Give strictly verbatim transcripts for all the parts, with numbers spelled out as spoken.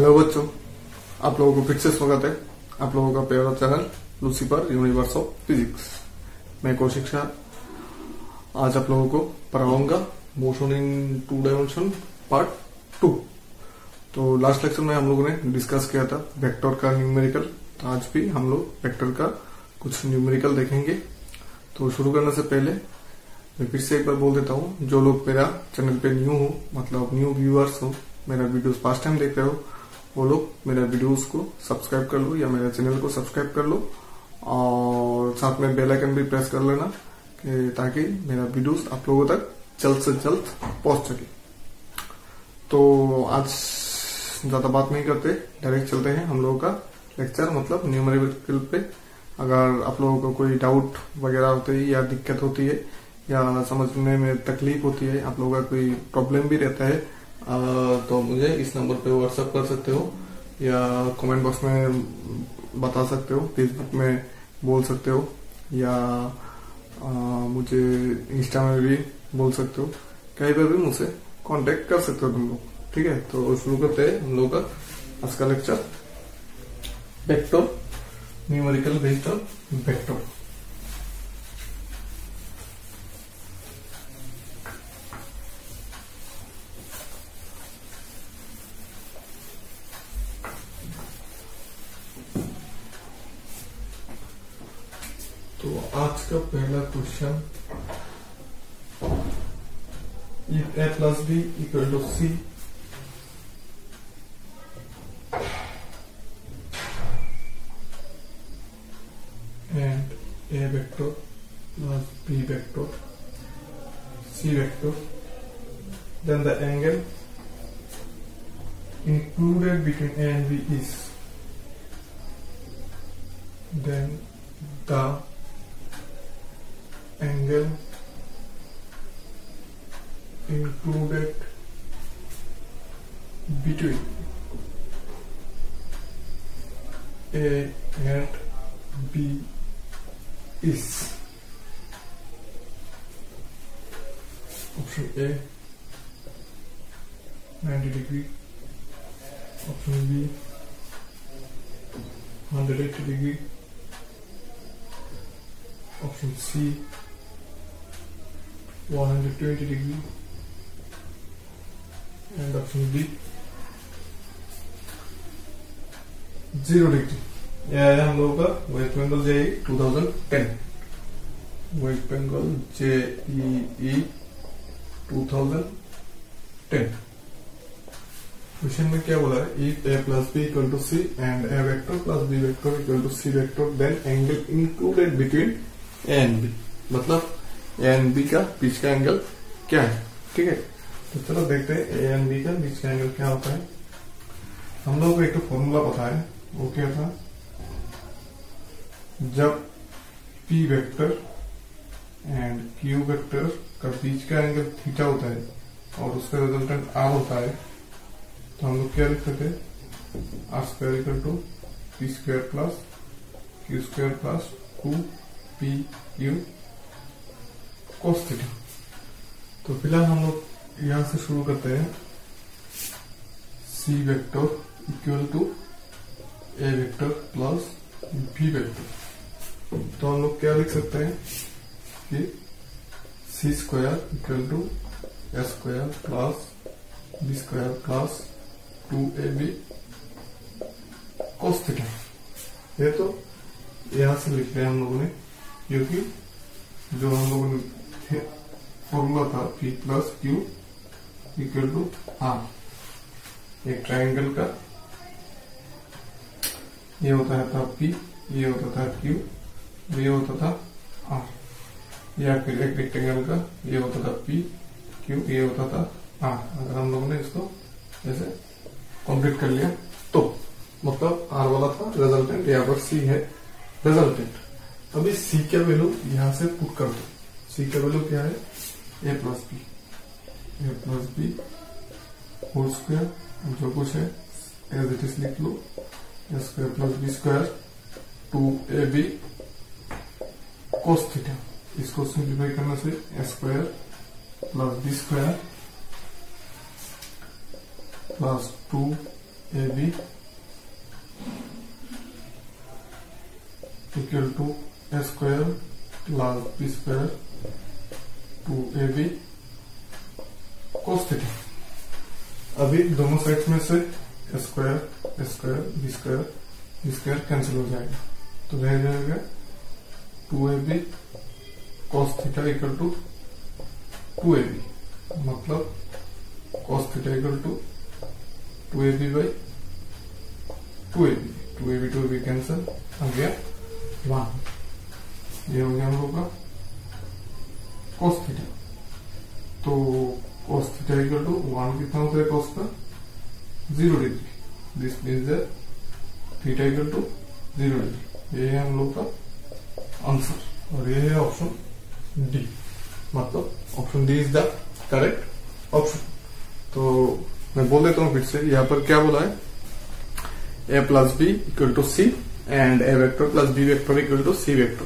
Hello बच्चों, आप लोगों को फिर से स्वागत है आप लोगों का प्यारा channel Lucifer universe of physics. मैं कौशिक शाह आज आप लोगों को पढ़ाऊंगा motion in two dimension part two. तो लास्ट लेक्चर में हम लोगों ने डिस्कस किया था वेक्टर का न्यूमेरिकल। आज भी हम लोग वेक्टर का कुछ न्यूमेरिकल देखेंगे। तो शुरू करने से पहले मैं फिर से एक बार बोल देता हूँ, जो लोग मेरा चैनल पे न्यू हो, मतलब न्यू व्यूअर्स हो, मेरा वीडियोस फर्स्ट टाइम देख रहे हो, वो लोग मेरा वीडियोस को सब्सक्राइब कर लो या मेरा चैनल को सब्सक्राइब कर लो और साथ में बेल आइकन भी प्रेस कर लेना ताकि मेरा वीडियोस आप लोगों तक जल्द से जल्द पहुंच सके। तो आज ज्यादा बात नहीं करते, डायरेक्ट चलते हैं हम लोगों का लेक्चर मतलब न्यूमेरिकल पे। अगर आप लोगों को कोई डाउट वगैरह होती है या दिक्कत होती है या समझने में तकलीफ होती है, आप लोगों का कोई प्रॉब्लम भी रहता है आ, तो मुझे इस नंबर पे व्हाट्सएप कर सकते हो या कमेंट बॉक्स में बता सकते हो, फेसबुक में बोल सकते हो या आ, मुझे इंस्टा में भी बोल सकते हो, कहीं पर भी मुझसे कांटेक्ट कर सकते हो तुम लोग। ठीक है, तो शुरू करते हैं हम लोग का आज का lecture vector numerical based on vector. तो आज का पहला question, if A plus B equal to C and A vector minus B vector, C vector. Then the angle included between A and B is, then the angle included between A and B is option A ninety degree, option B one hundred eighty degree, option C one hundred twenty degree and option D zero degree। यह है हम लोगों का West Bengal JEE twenty ten, West Bengal JEE twenty ten. Question में क्या बोला है, if A plus B equal to C and A vector plus B vector equal to C vector, then angle included between A and B, मतलब A and B का बीच का angle क्या है। ठीक है, तो चलो देखते हैं ए एंड बी का बीच का एंगल क्या होता है। हम लोगों को एक तो फॉर्मूला पता है, वो क्या था, जब P vector and Q vector का बीच का एंगल थीटा होता है और उसका रिजल्टेंट आर होता है, तो हम लोग क्या लिखते थे, R square equal to P square plus Q square plus two P Q cos theta. तो फिलहाल हम लोग यहां से शुरू करते हैं, C vector equal to A vector plus B vector. तो हम लोग क्या लिख सकते हैं कि C square equal to A square plus B square plus two A B cos theta. ये तो यहां से लिख रहे हैं हम लोगों ने, क्योंकि जो हम लोगों ने फॉर्मूला था P plus Q equal to R, एक ट्राइंगल का ये होता है था P, ये होता था Q, ये होता था R, या फिर एक रेक्टेंगल का ये होता था P Q, ये होता था R। अगर हम लोगों ने इसको जैसे कंप्लीट कर लिया तो मतलब R वाला था रिजल्टेंट, यहाँ पर C है रिजल्टेंट। अभी C का वैल्यू यहाँ से पुट कर दो, सी का वैल्यू क्या है, A plus B, A plus B whole square जो कुछ है एज इट इज लिख लो, A square plus B square two A B cos theta. इसको सिंप्लीफाई करने से A square plus B square plus two A B equal to A square plus B square two A B cos theta. अभी दोनों side में से square square B square B square cancel हो जाएगा, तो रह जाएगा two A B cos theta equal to two A B, मतलब cos theta equal to two A B by two A B, two A B two A B cancel आ गया one. ये हो गया हम लोग का कॉस थीटा। तो cos theta equal to one कितना होता है कॉस का, zero degree. This means that theta equal to zero degree. ये है हम लोग का आंसर और ये है ऑप्शन डी, मतलब option D is the correct option. तो मैं बोल देता हूँ फिर से, यहाँ पर क्या बोला है, A plus B equal to C and A vector plus B vector equal to C vector.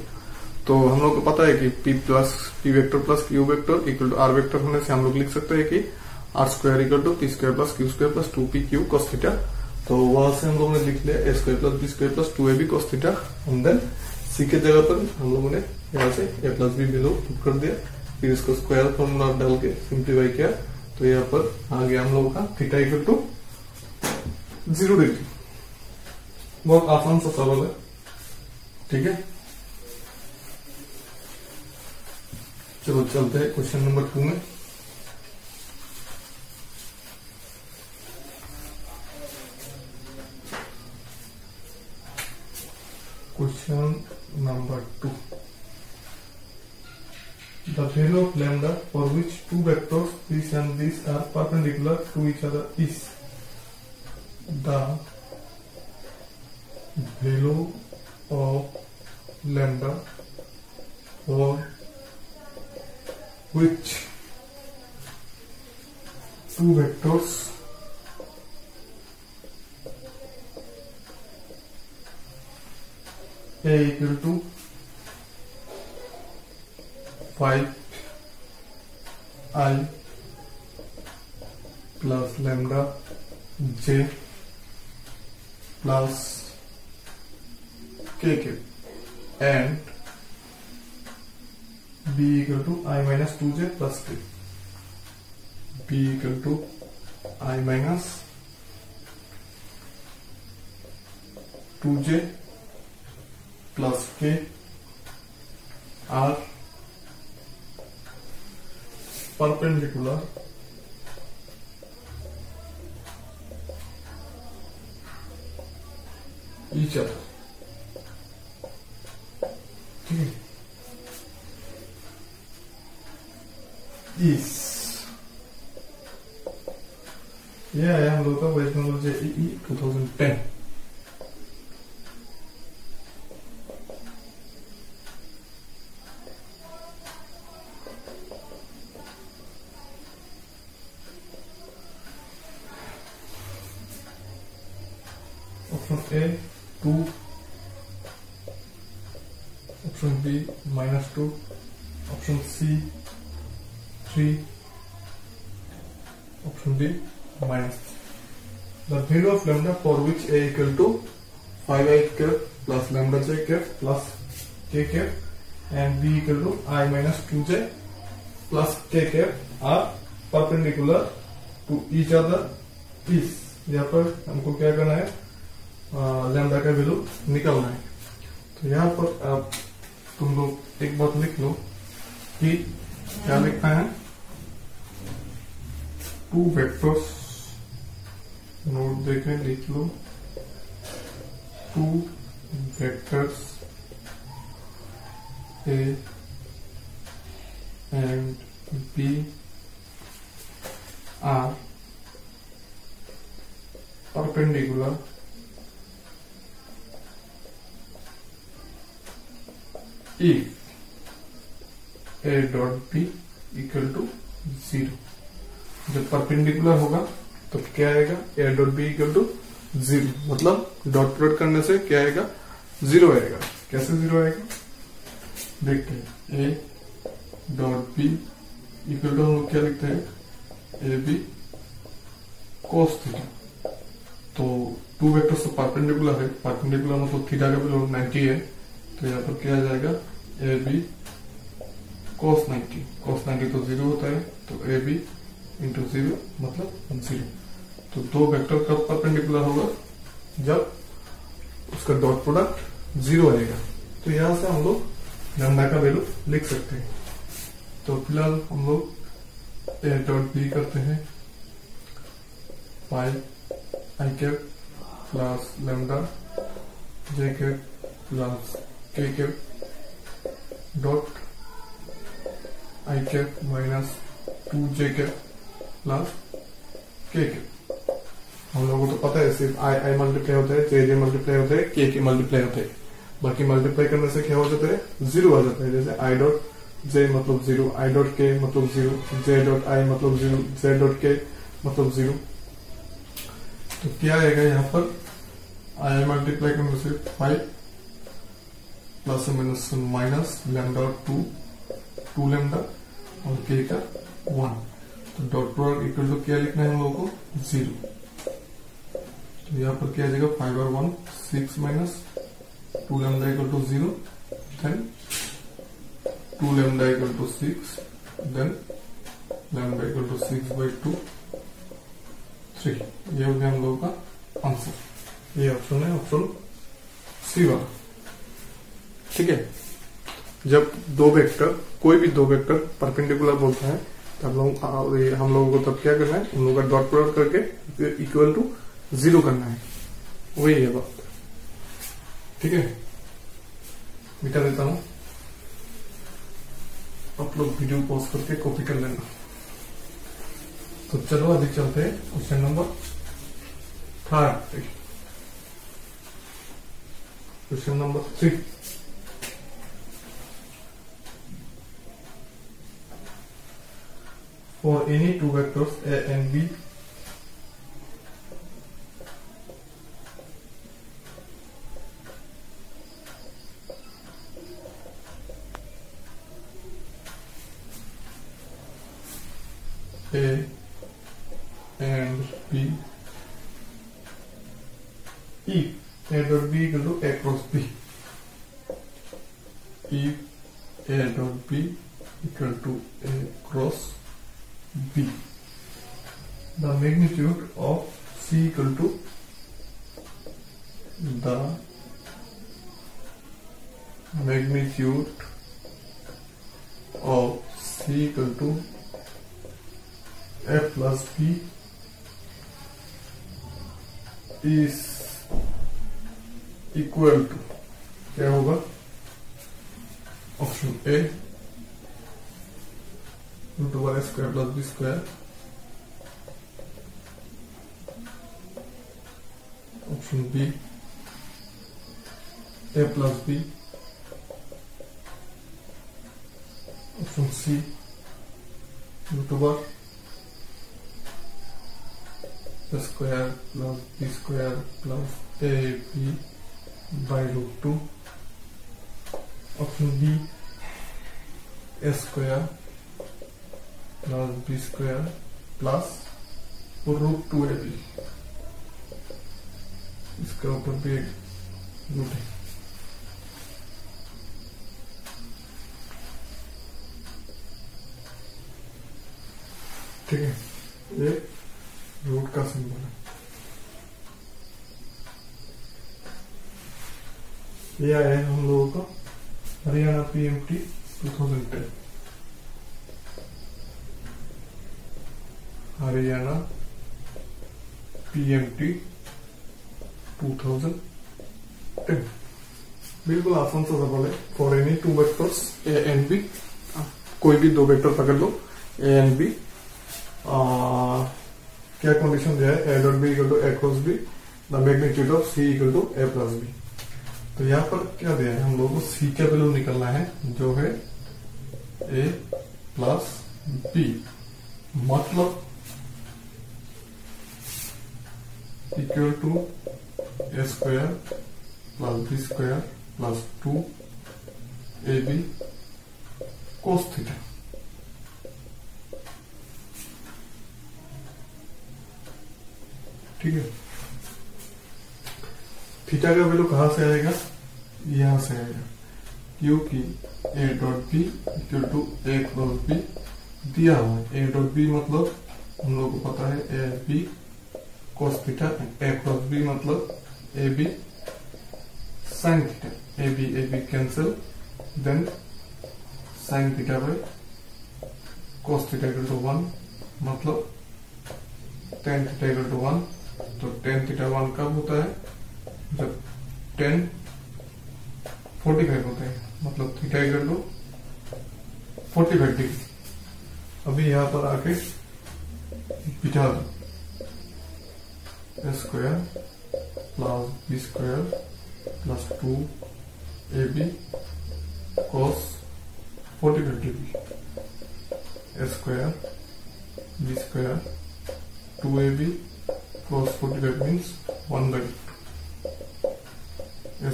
तो हम लोग को पता है कि P plus P vector plus Q vector equal to R vector होने से हम लोग लिख सकते हैं कि R square equal to P square plus Q square plus two P Q cos theta. तो वहां से हम लोगों ने लिख लिया A square plus B square plus two A B cos theta. Then C के जगह पर हम लोगों ने यहाँ से A plus B below put कर दिया, फिर इसको स्क्वायर फॉर्मूला डाल के सिंप्लीफाई किया, तो यहाँ पर आ गया हम लोगों का theta equal to zero degree. बहुत आसान सा सवाल है, ठीक है। चलो चलते हैं क्वेश्चन नंबर टू में। Question number two. The value of lambda for which two vectors this and this are perpendicular to each other is the value of lambda for which two vectors A equal to five I plus lambda J plus K cube and B equal to I minus two J plus K, B equal to I minus two J plus K are perpendicular each other. ठीक है, इस ये आया हम लोग का वैष्णव JEE two thousand ten. A two, option B minus two, option C three, option D minus three. The value of lambda for which A equal to five i cap plus lambda j cap plus k cap and B equal to I minus two j plus k cap are perpendicular to each other is, यहाँ पर हमको क्या करना है, lambda का value निकालना है। तो यहाँ पर आप तुम लोग एक बात लिख लो कि क्या लिखना है, टू वेक्टर्स, नोट देखें लिख लो, two vectors A and B are perpendicular if a dot b equal to zero. जब परपेंडिकुलर होगा तो क्या आएगा, a dot b equal to zero, मतलब डॉट प्लॉट करने से क्या आएगा, जीरो आएगा। कैसे जीरो आएगा देखते हैं, a dot b equal to हम क्या लिखते हैं, a b cos थीटा तो टू वेक्टर्स तो परपेंडिकुलर है, परपेंडिकुलर मतलब थीटा का वैल्यू नाइन्टी है, तो यहाँ पर क्या जाएगा A B cos ninety, cos ninety तो जीरो होता है, तो ए बी इंटू जीरो मतलब जीरो। तो दो वेक्टर कब परपेंडिकुलर होगा, जब उसका डॉट प्रोडक्ट जीरो आएगा। तो यहाँ से हम लोग लैम्डा का वैल्यू लिख सकते हैं। तो फिलहाल हम लोग ए डॉट बी करते हैं pi I cap plus lambda J cap plus K cap dot I cap minus two J cap plus K cap. हम लोगों को तो पता है सिर्फ आई आई मल्टीप्लाई होता है, जे जे मल्टीप्लाई होता है, के के मल्टीप्लाई होता है, बाकी मल्टीप्लाई करने से क्या हो जाता है जीरो आ जाता है। जैसे आई डॉट जे मतलब जीरो, आई डॉट के मतलब जीरो, जे डॉट आई मतलब जीरो, जे डॉट के मतलब जीरो। तो क्या आएगा यहाँ पर आई आई मल्टीप्लाई करने से five plus minus minus lambda two two lambda और के का वन। तो डॉट प्रोडक्ट इक्वल टू क्या लिखना है हम लोगों को जीरो। तो यहाँ पर क्या आ जाएगा फाइव और one six minus two lambda equal to zero, then two lambda equal to six, then lambda equal to six by two. ठीक, ये हो गया हम लोगों का आंसर। ये ऑप्शन है ऑप्शन सी वाला। ठीक है, जब दो वेक्टर, कोई भी दो वेक्टर परपेंडिकुलर बोलता है तो हम लोग हम लोगों को तब क्या करना है, उन लोगों का डॉट प्रोडक्ट करके इक्वल टू जीरो करना है, वही है बात। ठीक है, मिटा देता हूं, आप लोग वीडियो पॉज करके कॉपी कर लेना। तो चलो अधिक चलते हैं question number third, question number three. For any two vectors A and B, A and B, E A dot B equal to A cross B, E A dot B equal to A cross B, the magnitude of C equal to the magnitude of C equal to A plus B is equal to क्या होगा option A root Y square plus B square, option B A plus B, option C root Y square plus B square plus A B by root two, option B A square plus B square plus root two A B, इसके ऊपर भी एक root है। ठीक है, ये root का symbol है। यह है हम लोगों का हरियाणा पीएमटी दो हज़ार दस, हरियाणा पीएमटी दो हज़ार दस, बिल्कुल आसान सा सवाल है। For any two vectors A and B, कोई भी दो वेक्टर पकड़ लो ए एंड बी, क्या कंडीशन दिया है A dot B equal to A cross B, the magnitude of C equal to A plus B. तो यहाँ पर क्या दिया है हम लोगों को सी का वैल्यू निकालना है, जो है ए प्लस बी, मतलब equal to A square plus B square plus two A B cos theta. ठीक है, थीटा का वैल्यू कहाँ से आएगा, यहाँ से आएगा, क्योंकि A dot B equal to A cross B दिया हुआ है। ए डॉट बी मतलब हम लोग को पता है A B cos theta, A cross B मतलब A B sine theta, A B A B cancel, then sine theta by cos theta equal to one, मतलब tan theta equal to one. तो tan theta one कब होता है, जब ten forty five होता है, मतलब theta equal to forty five degree. अभी यहाँ पर आके बिठा दो, square plus B square plus two A B cos forty five degree, square B square two A B cos forty-five means one by two,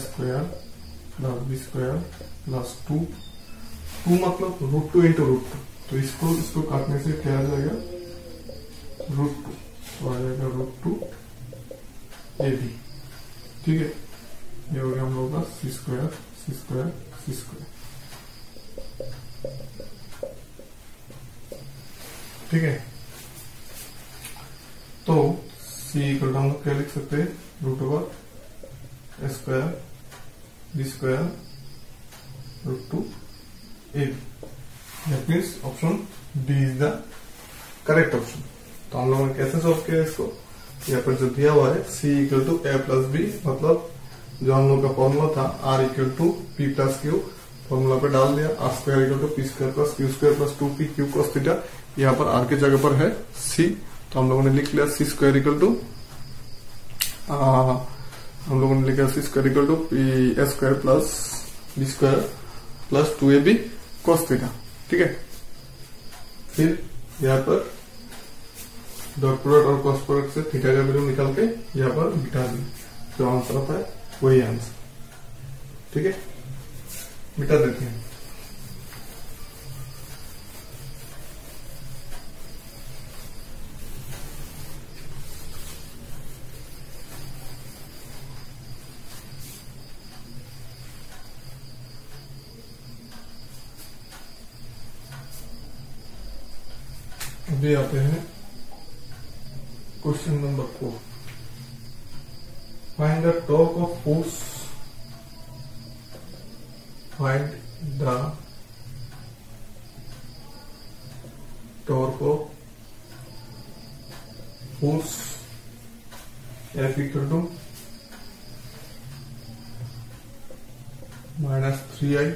square plus b square plus two, two मतलब root two into root two, तो इसको इसको काटने से क्या आ जाएगा root two, तो आ जाएगा रूट टू ए बी। ठीक है, ये हो गया हम लोग का C square C square C square. ठीक है, तो सी इक्वल हम लोग क्या लिख सकते हैं, root over square B square root two A B. Means option D is the correct option. तो हम लोगों ने कैसे सॉल्व किया इसको, यहाँ पर जो दिया हुआ है C equal to A plus B, मतलब जो हम लोग का फॉर्मूला था R equal to P plus Q, formula पे डाल दिया R square equal to P square plus Q square plus two P Q cos theta, यहाँ पर आर की जगह पर है सी, तो हम लोगों ने लिख लिया सी स्क्वायर इक्वल टू, हम लोगों ने लिखा C square equal to A square plus B square plus two A B cos theta. ठीक है, फिर यहाँ पर डॉट प्रोडक्ट और कॉस प्रोडक्ट से थीटा का वैल्यू निकाल के यहाँ पर बिठा दी, जो आंसर आता है वही आंसर। ठीक है, बिठा देते हैं। अभी आते हैं question number four, find the torque of force, find the torque of force F equal to minus three I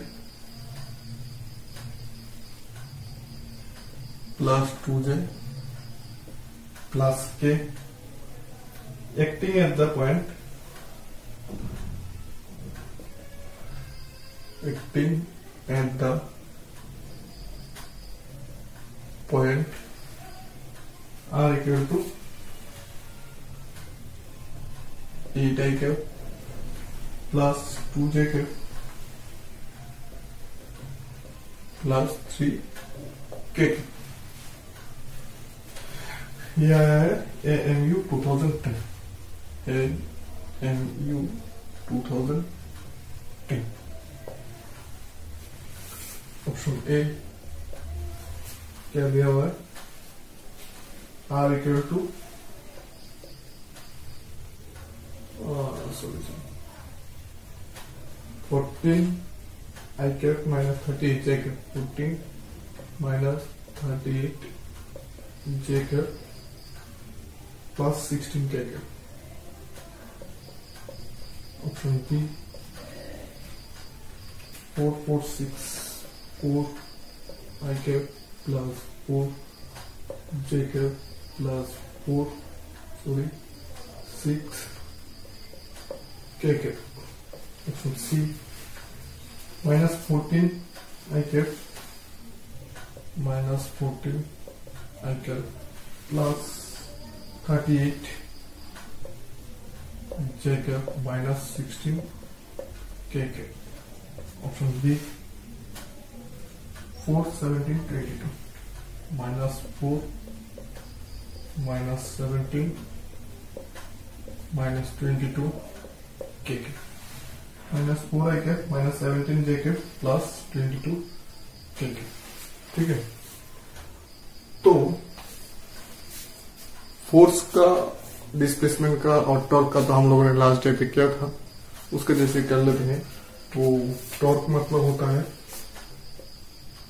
plus two J plus K, acting at the point acting at the point R equal to eight K plus two J K plus three के। यह आया है A M U two thousand ten A M U two thousand ten option A. क्या दिया हुआ है, R equal to sorry fourteen I cap minus thirty eight J cap, fourteen minus thirty eight J cap plus sixteen K cap. Option B four four six four I cap plus four J cap plus four sorry six K cap. Option C minus fourteen I cap minus fourteen I cap plus thirty eight J cap minus sixteen K cap. Option B four seventeen twenty two minus four minus seventeen minus twenty two K K minus four I cap minus seventeen J K plus twenty two के के, ठीक है। तो force का, displacement का और torque का तो हम लोगों ने लास्ट डे पे किया था, उसके जैसे कर लेते हैं। तो टॉर्क मतलब होता है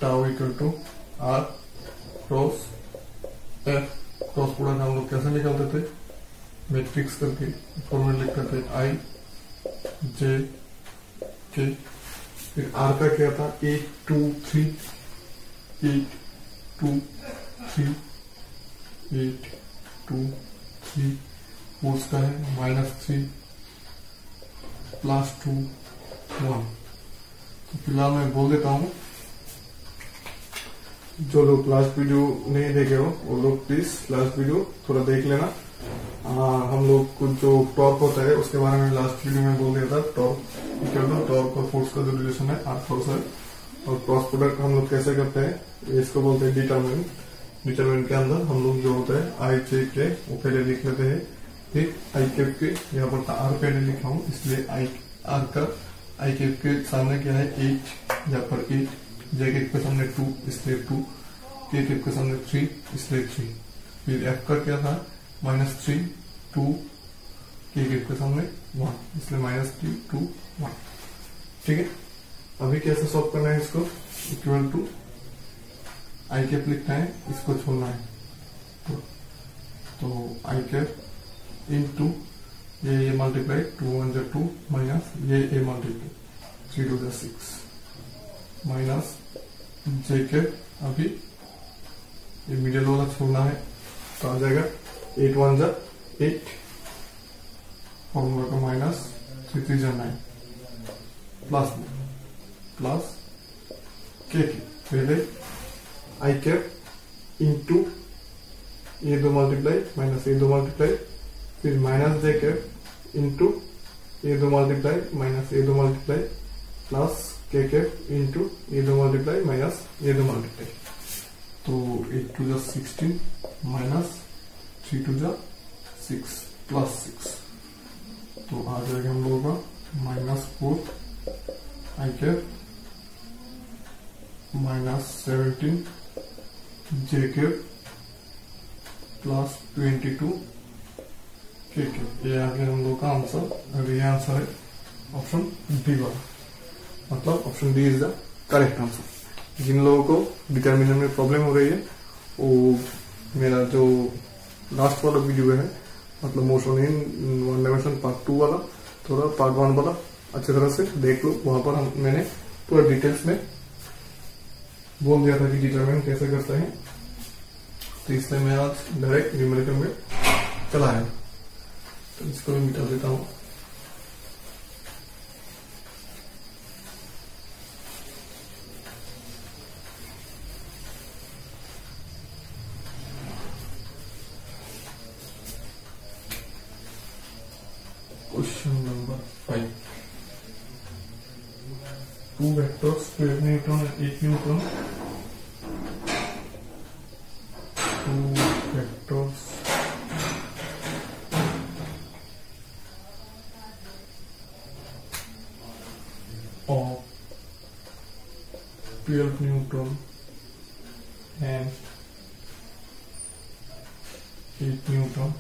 tau equal to R cross F. Cross product हम लोग कैसे निकालते थे, मैट्रिक्स करके फॉर्मूला लिखते थे आई जे के, फिर आर का क्या था eight two three eight two three eight two three force का है minus three plus two one. तो फिलहाल मैं बोल देता हूँ, जो लोग लास्ट वीडियो नहीं देखे हो वो लोग प्लीज लास्ट वीडियो थोड़ा देख लेना। आ, हम लोग को जो टॉर्क होता है उसके बारे में लास्ट वीडियो में बोल दिया था। टॉर्क इक्वल टू टॉर्क और फोर्स का जो रिलेशन है आर फोर्स है, और क्रॉस प्रोडक्ट हम लोग कैसे करते हैं, इसको बोलते हैं डिटरमिनेंट। डिटरमिनेंट के अंदर हम लोग जो होता है आई जे के वो पहले लिख लेते हैं, ठीक। आई कैप के यहाँ पर आर पहले लिखा हूँ इसलिए आई आर का, आई कैप के सामने क्या है एट, यहाँ पर एट, जे कैप के सामने टू इसलिए टू, के कैप के सामने थ्री इसलिए थ्री। फिर एफ का क्या था minus three two K cap के सामने वन इसलिए माइनस थ्री टू वन, ठीक है। अभी कैसे सॉल्व करना है इसको, इक्वल टू आई कैप लिखना है, इसको छोड़ना है। तो, तो आई कैप इन टू ये ए मल्टीप्लाई टू वन जो टू माइनस ये ए मल्टीप्लाई थ्री टू जो सिक्स माइनस जे कैप, अभी ये मिडिल वाला छोड़ना है तो आ जाएगा एट वन जा एट फॉर्मूला का माइनस थ्री थ्री जा नाइन प्लस प्लस के के पहले आई कैप इंटू ये दो मल्टीप्लाई माइनस ये दो मल्टीप्लाई, फिर माइनस जे कैप इंटू ये दो मल्टीप्लाई माइनस ये दो multiply plus K cap into ये दो मल्टीप्लाई माइनस ये दो मल्टीप्लाई। तो एट टू जा सिक्सटीन माइनस थ्री टू जा सिक्स प्लस सिक्स, तो आ जाएगा हम लोगों का minus four I cap minus seventeen J cap plus twenty two K cap. ये आ गया हम लोगों का आंसर। अभी ये आंसर है ऑप्शन डी वाला, मतलब option D is the correct answer. जिन लोगों को डिटरमिनेंट में प्रॉब्लम हो रही है वो मेरा जो लास्ट वाला वीडियो है, मतलब motion in one dimension part two वाला, थोड़ा पार्ट वन वाला अच्छी तरह से देख लो। वहां पर हम मैंने पूरा डिटेल्स में बोल दिया था कि डिटरमिनेंट कैसे करते हैं। तो इसलिए मैं आज डायरेक्ट न्यूमेरिकल में चला आया, तो इसको भी मिटा देता हूँ। Question number five, two vectors twelve newton and eight newton, two vectors of twelve newton and eight newton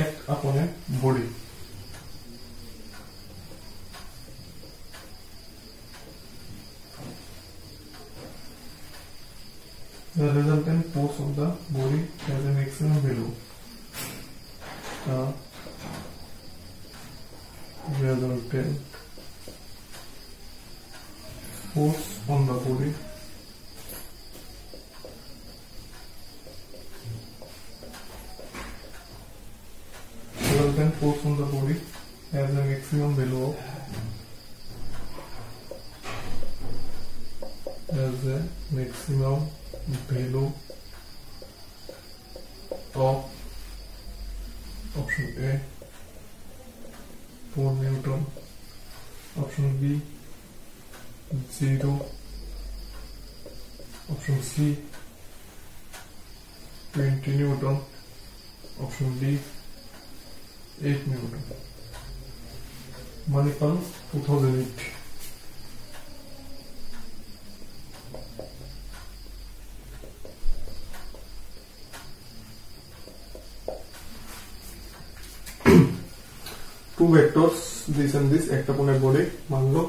act upon a body the resultant force of the body has a maximum value, the resultant force on the body force on the body has a maximum value of has a maximum value of option A four Newton, option B zero, option C twenty Newton, option D eight Newton. Manipal two thousand eight. Two vectors this and this एक अपने body मान लो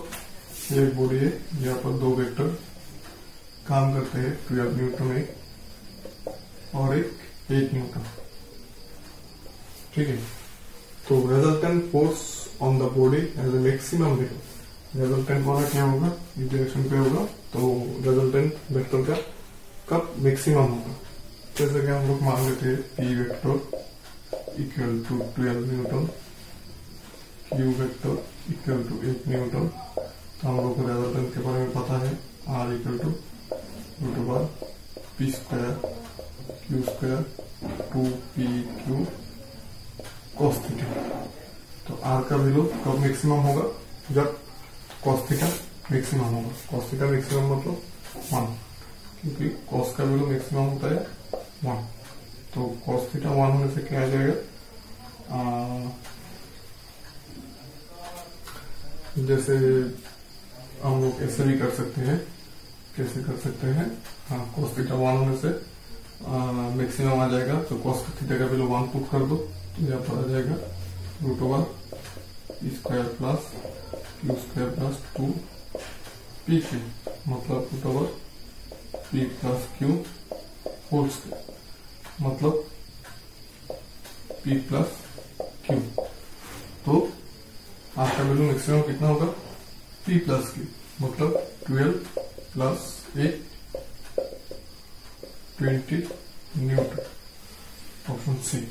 ये body है जहां पर दो vector काम करते हैं ट्वेल्व न्यूटन एक और एक एट न्यूटन ठीक है। तो resultant force on the body as a maximum देखो रेजल्टेंट वाला क्या होगा इस डायरेक्शन पे होगा तो रेजल्टेंट वेक्टर का कब मैक्सिमम होगा जैसे कि हम लोग मान लेते हैं P vector equal to twelve newton U vector equal to eight newton तो हम लोग को रेजल्टेंट के बारे में पता है R equal to root over P square Q square two P Q cos theta. तो R का वैल्यू कब मैक्सिमम होगा जब कॉस थीटा मैक्सिमम होगा कॉस थीटा मैक्सिमम मतलब वन क्योंकि कॉस का वैल्यू मैक्सिमम होता है वन तो कॉस थीटा वन होने से क्या आ जाएगा जैसे हम लोग ऐसे भी कर सकते हैं कैसे कर सकते हैं हाँ cos थीटा वन होने से मैक्सिमम आ जाएगा तो cos थीटा का वैल्यू वन पुट कर दो तो यहाँ पर आ जाएगा root over square plus Q square plus two P के मतलब root over P plus Q whole square मतलब पी प्लस क्यू। तो आपका वैल्यू मैक्सिमम कितना होगा पी प्लस की मतलब twelve plus eight twenty newton option C.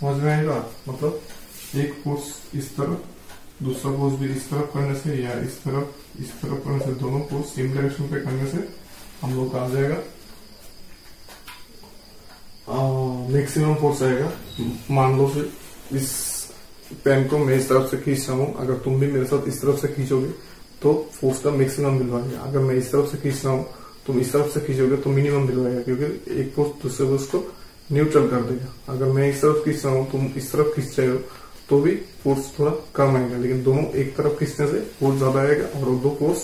समझ में आएगा मतलब एक फोर्स इस तरफ दूसरा फोर्स भी इस तरफ करने से या इस तरफ इस तरफ करने से दोनों फोर्स सेम डायरेक्शन पे करने से हम लोग आ जाएगा मैक्सिमम फोर्स आएगा। मान लो फिर इस पेन को मैं इस तरफ से खींचता हूँ अगर तुम भी मेरे साथ इस तरफ से खींचोगे तो फोर्स का मैक्सिमम बिल आएगा अगर मैं इस तरफ से खींच रहा हूँ तुम इस तरफ से खींचोगे तो मिनिमम बिल आएगा क्योंकि एक फोर्स दूसरे फोर्स को न्यूट्रल कर देगा। अगर मैं इस तरफ खींच रहा हूँ तुम इस तरफ खींच जाए हो तो भी फोर्स थोड़ा कम आएगा लेकिन दोनों एक तरफ खींचने से फोर्स ज्यादा आएगा और दो फोर्स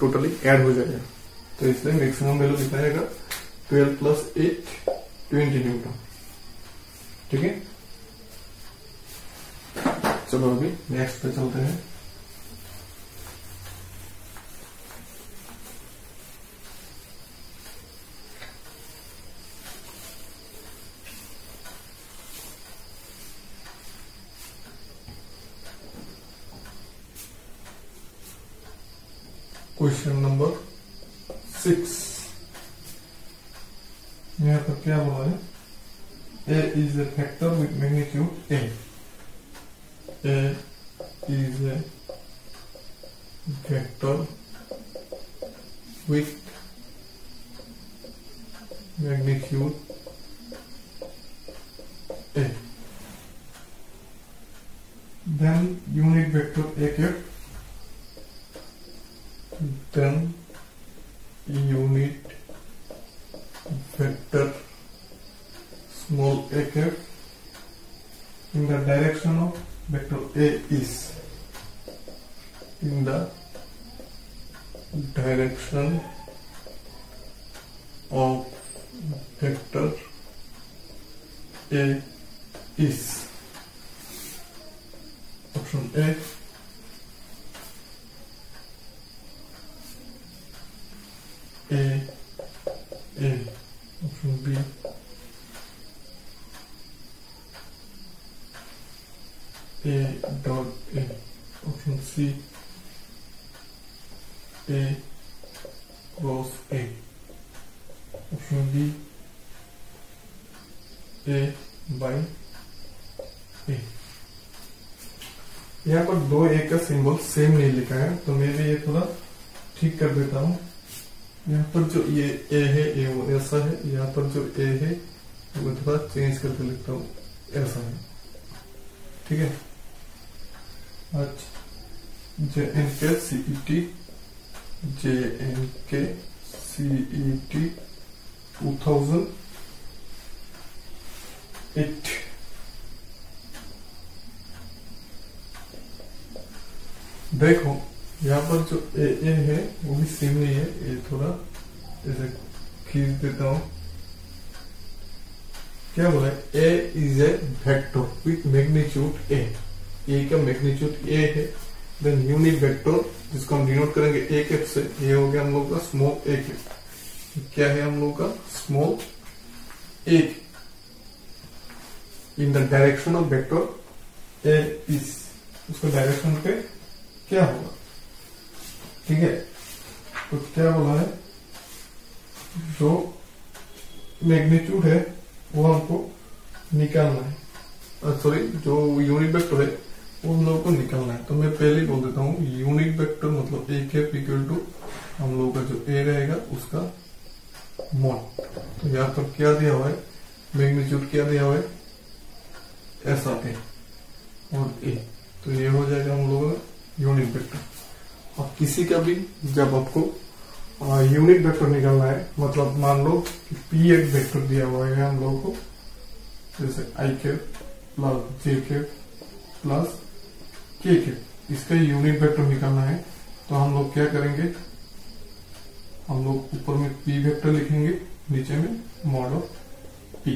टोटली एड हो जाएगा। तो इसलिए मैक्सिमम वैल्यू कितना आएगा twelve plus eight twenty newton ठीक है। चलो अभी नेक्स्ट पे चलते हैं। क्वेश्चन नंबर सिक्स यहाँ पर क्या बोला है A is a factor with magnitude A A is a vector with magnitude A. Then unit vector A cap. Then unit vector small a cap in the direction of vector A is in the direction of vector A is option A A A option B A dot A option C A cross A option D A by A। यहाँ पर दो A का symbol same नहीं लिखा है तो मैं भी ये थोड़ा ठीक कर देता हूँ। यहाँ पर जो ये A है ये वो ऐसा है यहाँ पर जो A है वो थोड़ा चेंज करके लिखता हूँ ऐसा है ठीक है। अच्छा जे N K C E T J N K C E T two thousand eight देखो यहाँ पर जो ए ए है वो भी सेम ही है। ए थोड़ा ऐसे खींच देता हूँ। क्या बोला है? A is a vector with magnitude A. A का मैग्नीट्यूड ए है। देन यूनिट वेक्टर जिसको हम डिनोट करेंगे ए कैप से। ये हो गया हम लोग का स्मॉल ए कैप। क्या है हम लोग का? Small A in the direction of vector A is. उसका डायरेक्शन पे क्या होगा? ठीक है, तो क्या बोला है? जो मैग्नीट्यूड है वो हमको निकालना है, सॉरी जो यूनिट वेक्टर है वो हम लोगों को निकालना है। तो मैं पहले बोल देता हूँ यूनिट वेक्टर मतलब ए कैप इक्वल टू हम लोगों का जो ए रहेगा उसका मोड। तो यहाँ पर क्या दिया हुआ है? मैग्नीट्यूड क्या दिया हुआ है? ऐसा ए और ए। तो ये हो जाएगा हम लोगों का यूनिट वेक्टर। अब किसी का भी जब आपको आ, यूनिट वेक्टर निकालना है, मतलब मान लो कि पी एक वेक्टर दिया हुआ है हम लोगों को, जैसे आई के प्लस जे के प्लस के के, इसका यूनिट वेक्टर निकालना है। तो हम लोग क्या करेंगे? हम लोग ऊपर में पी वेक्टर लिखेंगे, नीचे में मॉड ऑफ पी,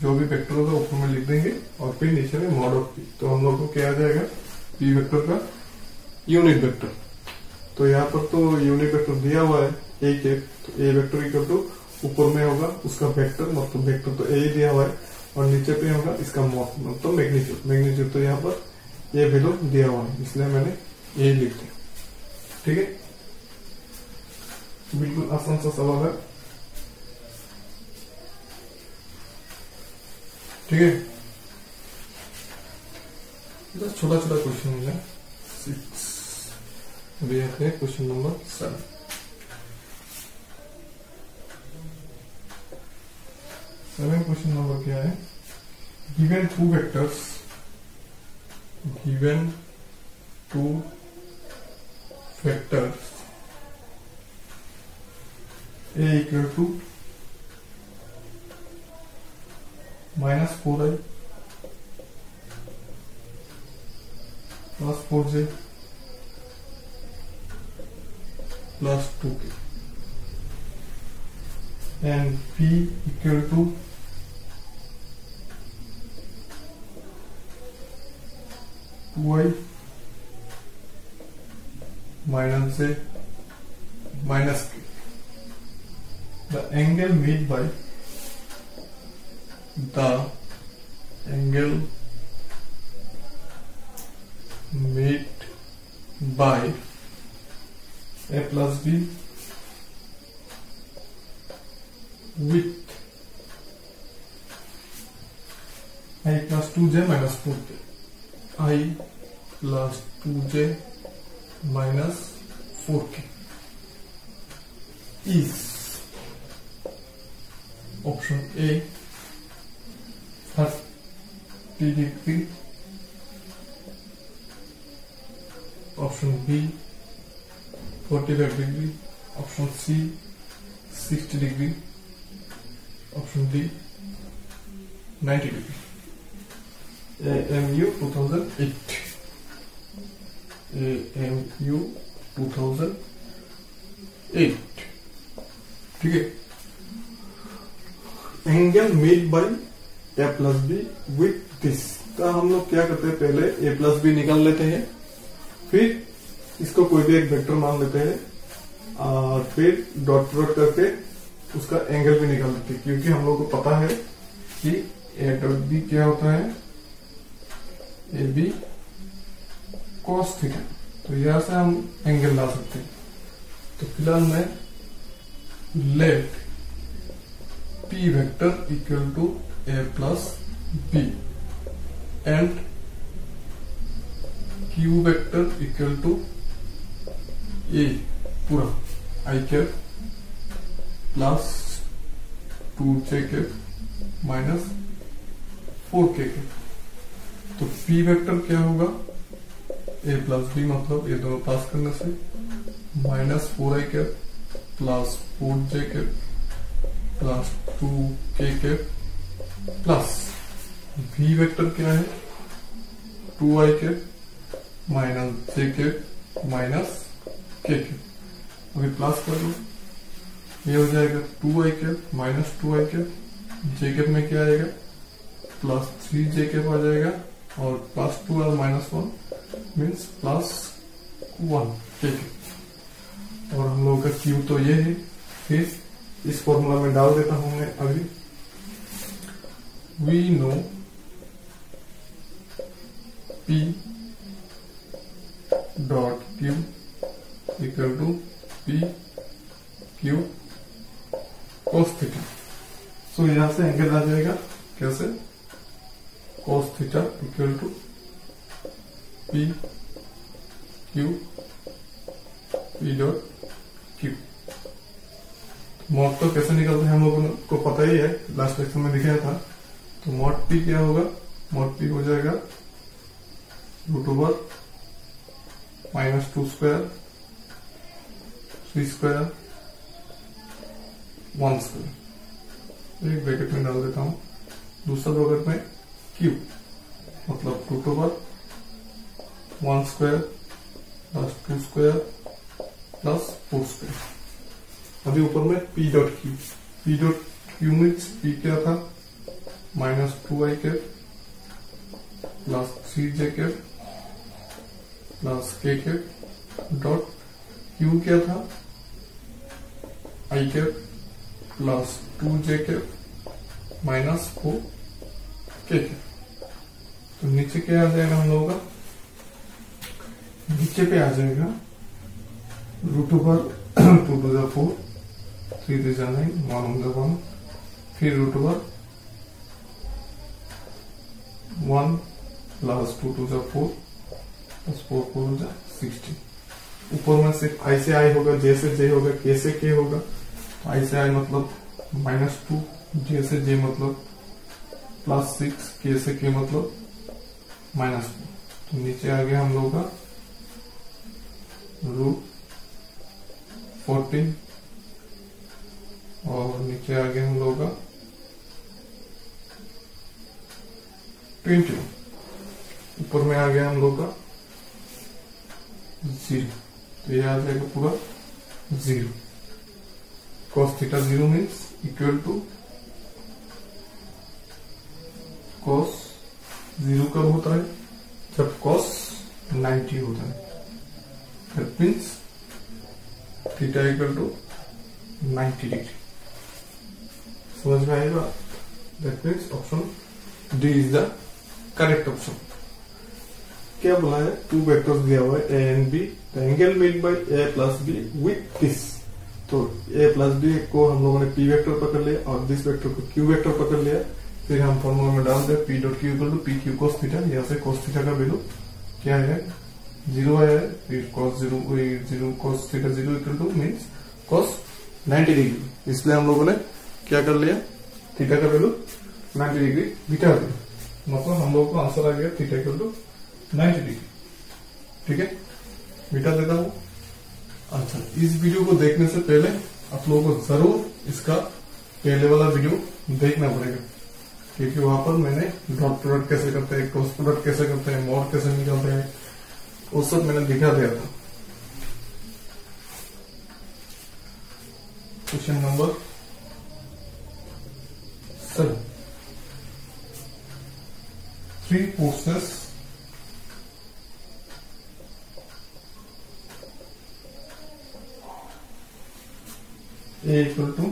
जो भी वेक्टर होगा ऊपर में लिख देंगे और फिर नीचे में मॉड ऑफ पी। तो हम लोग को क्या आ जाएगा? पी वेक्टर का यूनिट वेक्टर। तो यहाँ पर तो यूनिट वेक्टर दिया हुआ है ए के, तो ए वेक्टर इक्वल टू ऊपर में होगा उसका वेक्टर मतलब वेक्टर तो ए दिया हुआ है, और नीचे पे होगा इसका मॉड मतलब मैग्नीट्यूड। मैग्नीट्यूड तो यहाँ पर ए वैल्यू दिया हुआ है, इसलिए मैंने ए लिख दिया। ठीक है, बिल्कुल आसान सा सवाल है। ठीक है, छोटा छोटा क्वेश्चन है सिक्स। अभी आते हैं question number seven. Seven question number क्या है? Given two vectors, given two vectors A equal to minus four I plus four J plus two K and P equal to two I minus J minus K. The angle made by the angle made by a plus b with i plus two j minus four k, i plus two j minus four k is option A thirty degree, option B forty-five degree, option C sixty degree, option D ninety degree. A M U two thousand eight, A M U two thousand eight. ठीक है, angle made by A plus B with this. तो हम लोग क्या करते हैं? पहले ए plus B निकाल लेते हैं, फिर इसको कोई भी एक वेक्टर मान लेते हैं और फिर डॉट प्रोडक्ट करके उसका एंगल भी निकाल लेते हैं, क्योंकि हम लोग को पता है कि ए डॉट बी क्या होता है? A B cos theta. तो यहां से हम एंगल ला सकते हैं। तो फिलहाल मैं let P vector equal to A plus B and Q vector equal to A पूरा I cap plus two j cap minus four k cap। तो P वेक्टर क्या होगा? A plus B मतलब ये दोनों पास करने से minus four i cap plus four j cap plus two k cap plus v vector क्या है? Two I cap minus J cap minus K cube. अभी प्लस कर लो, ये हो जाएगा two I cube minus two I cube, J cube में क्या आएगा प्लस थ्री जे क्यूब आ जाएगा, और प्लस टू और minus one means plus one K cube. और हम लोगों का क्यूब तो ये है, फिर इस फॉर्मूला में डाल देता हूं मैं अभी। We know P dot Q equal to P Q cos theta. So यहां से एंगल आ जाएगा कैसे, cos theta equal to P Q P dot Q. Mod तो कैसे निकलते हैं हम लोगों को पता ही है, लास्ट लेक्चर में दिखाया था। तो मॉड पी क्या होगा, मॉड पी हो जाएगा root over minus two square three square one square, एक ब्रैकेट में डाल देता हूं, दूसरा ब्रैकेट में क्यूब, मतलब root over one square plus two square plus four square. अभी ऊपर में P dot Q, P dot Q means P क्या था minus two I cap plus three J cap plus K cap dot Q क्या था I cap plus two J cap minus four के cap. तो नीचे क्या आ जाएगा हम लोगों का, नीचे पे आ जाएगा root over two two the four three three जा नाइन वन वन जा वन, फिर root over one plus two two जा फोर प्लस फोर फोर जा सिक्सटीन। ऊपर में सिर्फ आई से आई होगा, जे से जे होगा, के से के होगा। आई से आई मतलब माइनस टू, जे से जे मतलब प्लस सिक्स, के से के मतलब माइनस टू। तो नीचे आ गया हम लोग का रूट फोर्टीन, और नीचे आ गया हम लोग का ट्वेंटी, ऊपर में आ गया हम लोग का जीरो। तो ये आ जाएगा पूरा zero. Cos theta zero means equal to cos zero कब होता है, जब कॉस नाइन्टी होता है, that means theta equal to ninety degree. समझ में आएगा, that means option D is the correct option. क्या बोला है, टू वेक्टर्स दिया हुआ है A and B, the angle made by A plus B with this. तो ए प्लस बी को हम लोगों ने पी वेक्टर पकड़ लिया और दिस वेक्टर को क्यू वेक्टर पकड़ लिया। फिर हम फॉर्मूला में डाल दें P dot Q equal to P Q cos theta. यहाँ से कोस थीटा का वैल्यू क्या है, जीरो आया है, फिर cos zero zero cos theta zero equal to means cos ninety degree. इसलिए हम लोगों ने क्या कर लिया, थीटा का वैल्यू नाइन्टी डिग्री बिठा दिया, मतलब हम लोगों का आंसर आ गया थीटा का वैल्यू नाइन्टी डिग्री। ठीक है, बिठा देता हूं। अच्छा, इस वीडियो को देखने से पहले आप लोगों को जरूर इसका पहले वाला वीडियो देखना पड़ेगा, क्योंकि वहां पर मैंने डॉट प्रोडक्ट कैसे करते हैं, क्रॉस प्रोडक्ट कैसे करते हैं, मॉड कैसे निकालते हैं, वो सब मैंने दिखा दिया था। Question number seven, three forces A equal to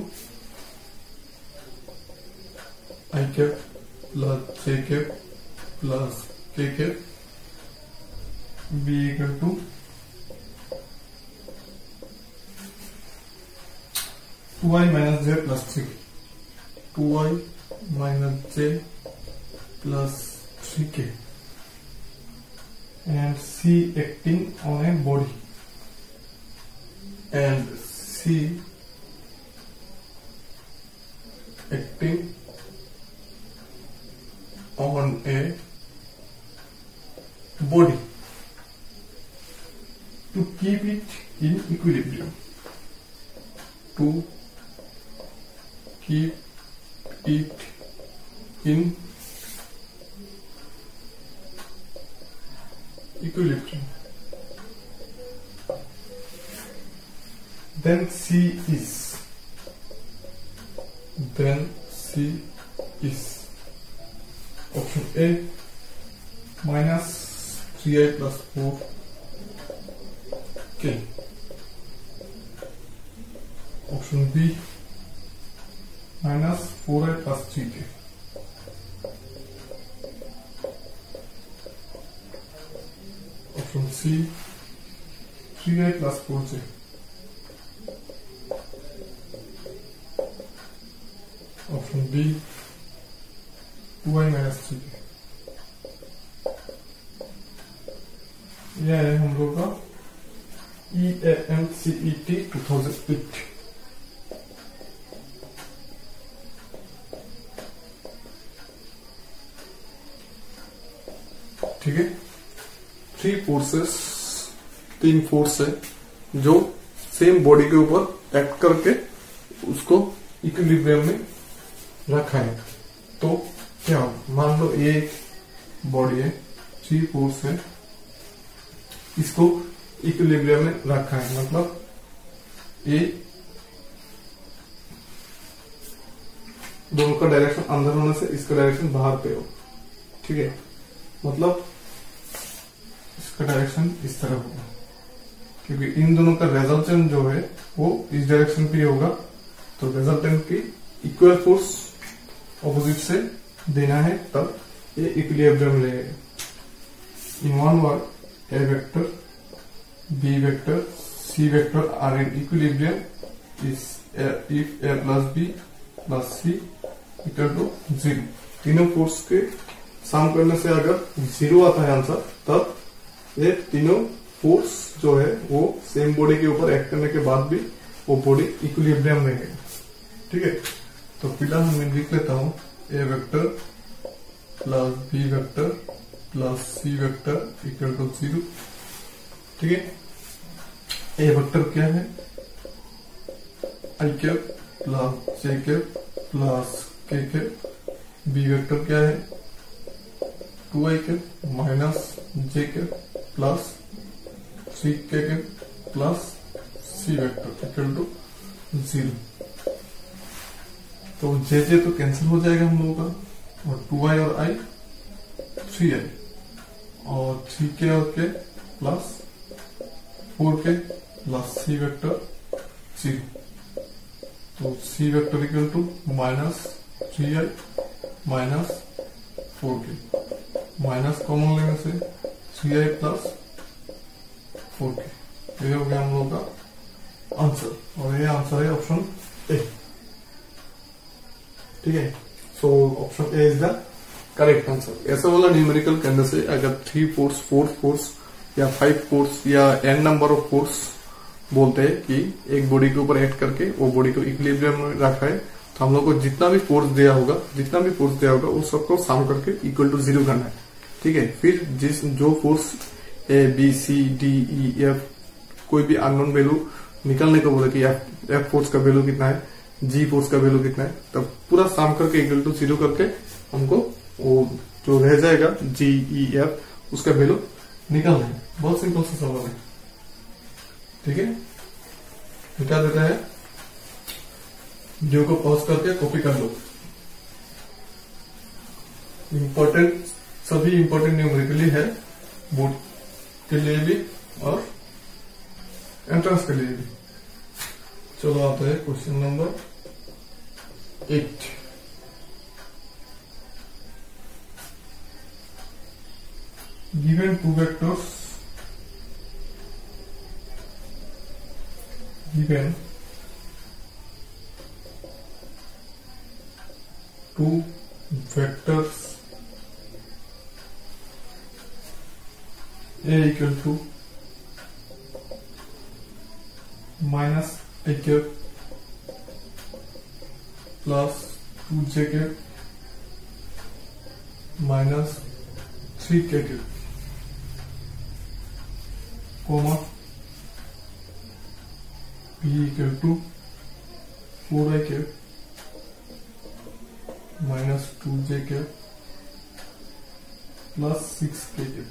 I cap plus J cap plus K cap, B equal to two I minus J plus three, two I minus J plus three K, and C acting on a body, and C acting on a body to keep it in equilibrium, to keep it in equilibrium. then C is then C is option A, minus three i plus four k. Option B, minus four i plus three k. Option C, three i plus four j. Option B, two i minus three k. यह है हम लोग का E A M C E T two thousand eight. ठीक है, three forces, तीन force है जो सेम बॉडी के ऊपर एक्ट करके उसको इक्विलिब्रियम में रखा है. तो क्या मान लो ये एक बॉडी है, थ्री फोर्स है, इसको इक्विलिब्रियम में रखा है, मतलब ये दोनों का डायरेक्शन अंदर होने से इसका डायरेक्शन बाहर पे हो. ठीक है, मतलब इसका डायरेक्शन इस तरफ होगा क्योंकि इन दोनों का रिजल्टेंट जो है वो इस डायरेक्शन पे होगा. तो रिजल्टेंट की इक्वल फोर्स ऑपोजिट से देना है, तब ये इक्विलिब्रियम लेगा. In one word, A vector, B vector, C vector are in equilibrium is A, if A plus B plus C equal to zero. तीनों फोर्स के सम करने से अगर जीरो आता है आंसर, तब ये तीनों फोर्स जो है वो सेम बॉडी के ऊपर एक्ट करने के बाद भी वो बॉडी इक्विलिब्रियम में है. ठीक है, तो फिलहाल मैं लिख लेता हूँ A vector plus B vector plus C vector equal to zero. ठीक है, ए वेक्टर क्या है, I cap plus J cap plus K cap. B vector क्या है, two I cap minus J cap plus three K cap plus C vector equal to zero. तो J जे तो cancel हो जाएगा हम लोगों का, और टू आई और आई थ्री आई और थ्री के और K plus four K plus C vector zero. तो C vector equal to minus three I minus four K, minus common लेने से थ्री आई प्लस फोर के. ये हो गया हम लोग का आंसर, और ये आंसर है ऑप्शन ए. ठीक है, so option A is the correct answer. ऐसा वाला न्यूमेरिकल करने से अगर थ्री फोर्स, फोर फोर्स या फाइव फोर्स या एन नंबर ऑफ फोर्स बोलते हैं कि एक बॉडी के ऊपर एक्ट करके वो बॉडी को इक्विलिब्रियम में रखा है, तो हम लोग को जितना भी फोर्स दिया होगा जितना भी फोर्स दिया होगा उस सबको सम करके इक्वल टू जीरो करना है. ठीक है, फिर जिस जो force A B C D E F कोई भी अननोन वैल्यू निकलने को बोले कि एफ एफ फोर्स का वैल्यू कितना है, जी फोर्स का वैल्यू कितना है, तब पूरा सम करके इक्वल टू जीरो करके हमको वो जो रह जाएगा जी ई एफ उसका वैल्यू निकालना है. बहुत सिंपल सा सवाल है. ठीक है, निकाल देता है. वीडियो को पॉज करके कॉपी कर लो. इम्पोर्टेंट सभी इम्पोर्टेंट न्यूमेरिकली है, बोर्ड के लिए भी और एंट्रेंस के लिए भी. चलो आता है question number eight. Given two vectors, given two vectors A equal to minus a cap plus two j cap minus three k cap, comma B equal to four i cap minus two j cap plus six k cap.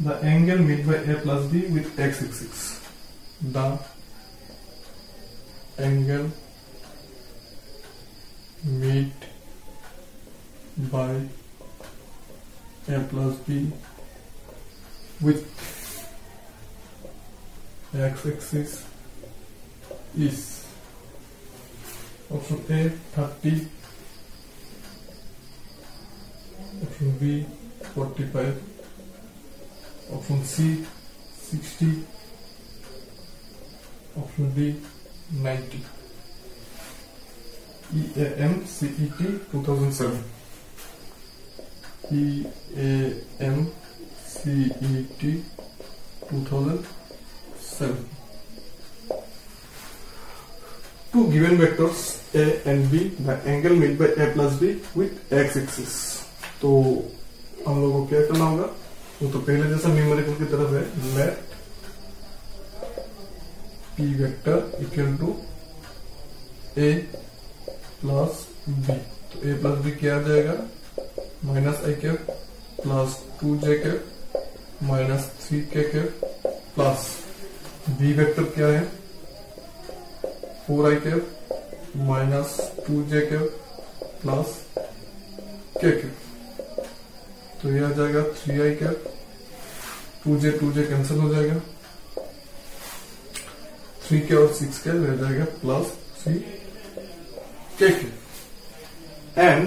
the angle made by A plus B with X axis. The angle made by A plus B with X axis is option A thirty, option B forty-five, option C sixty, option D ninety. E A M C E T two thousand seven. E A M C E T two thousand seven. Two given vectors A and B, the angle made by A plus B with X axis. तो हम लोगों को क्या करना होगा, वो तो पहले जैसा न्यूमेरिकल की तरफ है, let P vector equal to A plus B. तो A प्लस B क्या आ जाएगा, minus I cap plus two J cap minus three K cap plus B vector क्या है, four I cap minus two J cap plus K cap. तो ये आ जाएगा three I cap, two J two J cancel हो जाएगा, three K और six के रह जाएगा प्लस थ्री के के. एंड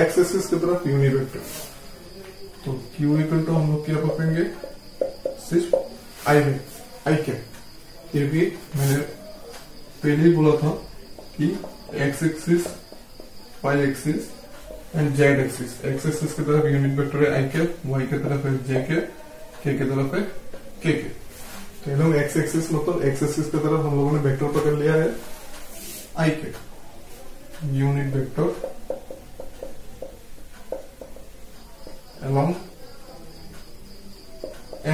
एक्स एक्सिस की तरफ यूनि वेक्टर, तो क्यू इक्वल टू हम लोग क्या पकेंगे सिर्फ आई वे आई के. फिर भी मैंने पहले ही बोला था कि X axis Y axis and Z axis. X axis की तरफ यूनिट वेक्टर है आई के, वाई की तरफ है जे के, के की तरफ है के के. तो ये लोग एक्स एक्सिस मतलब एक्स एक्सिस की तरफ हम लोगों ने वेक्टर पकड़ लिया है I K, unit vector along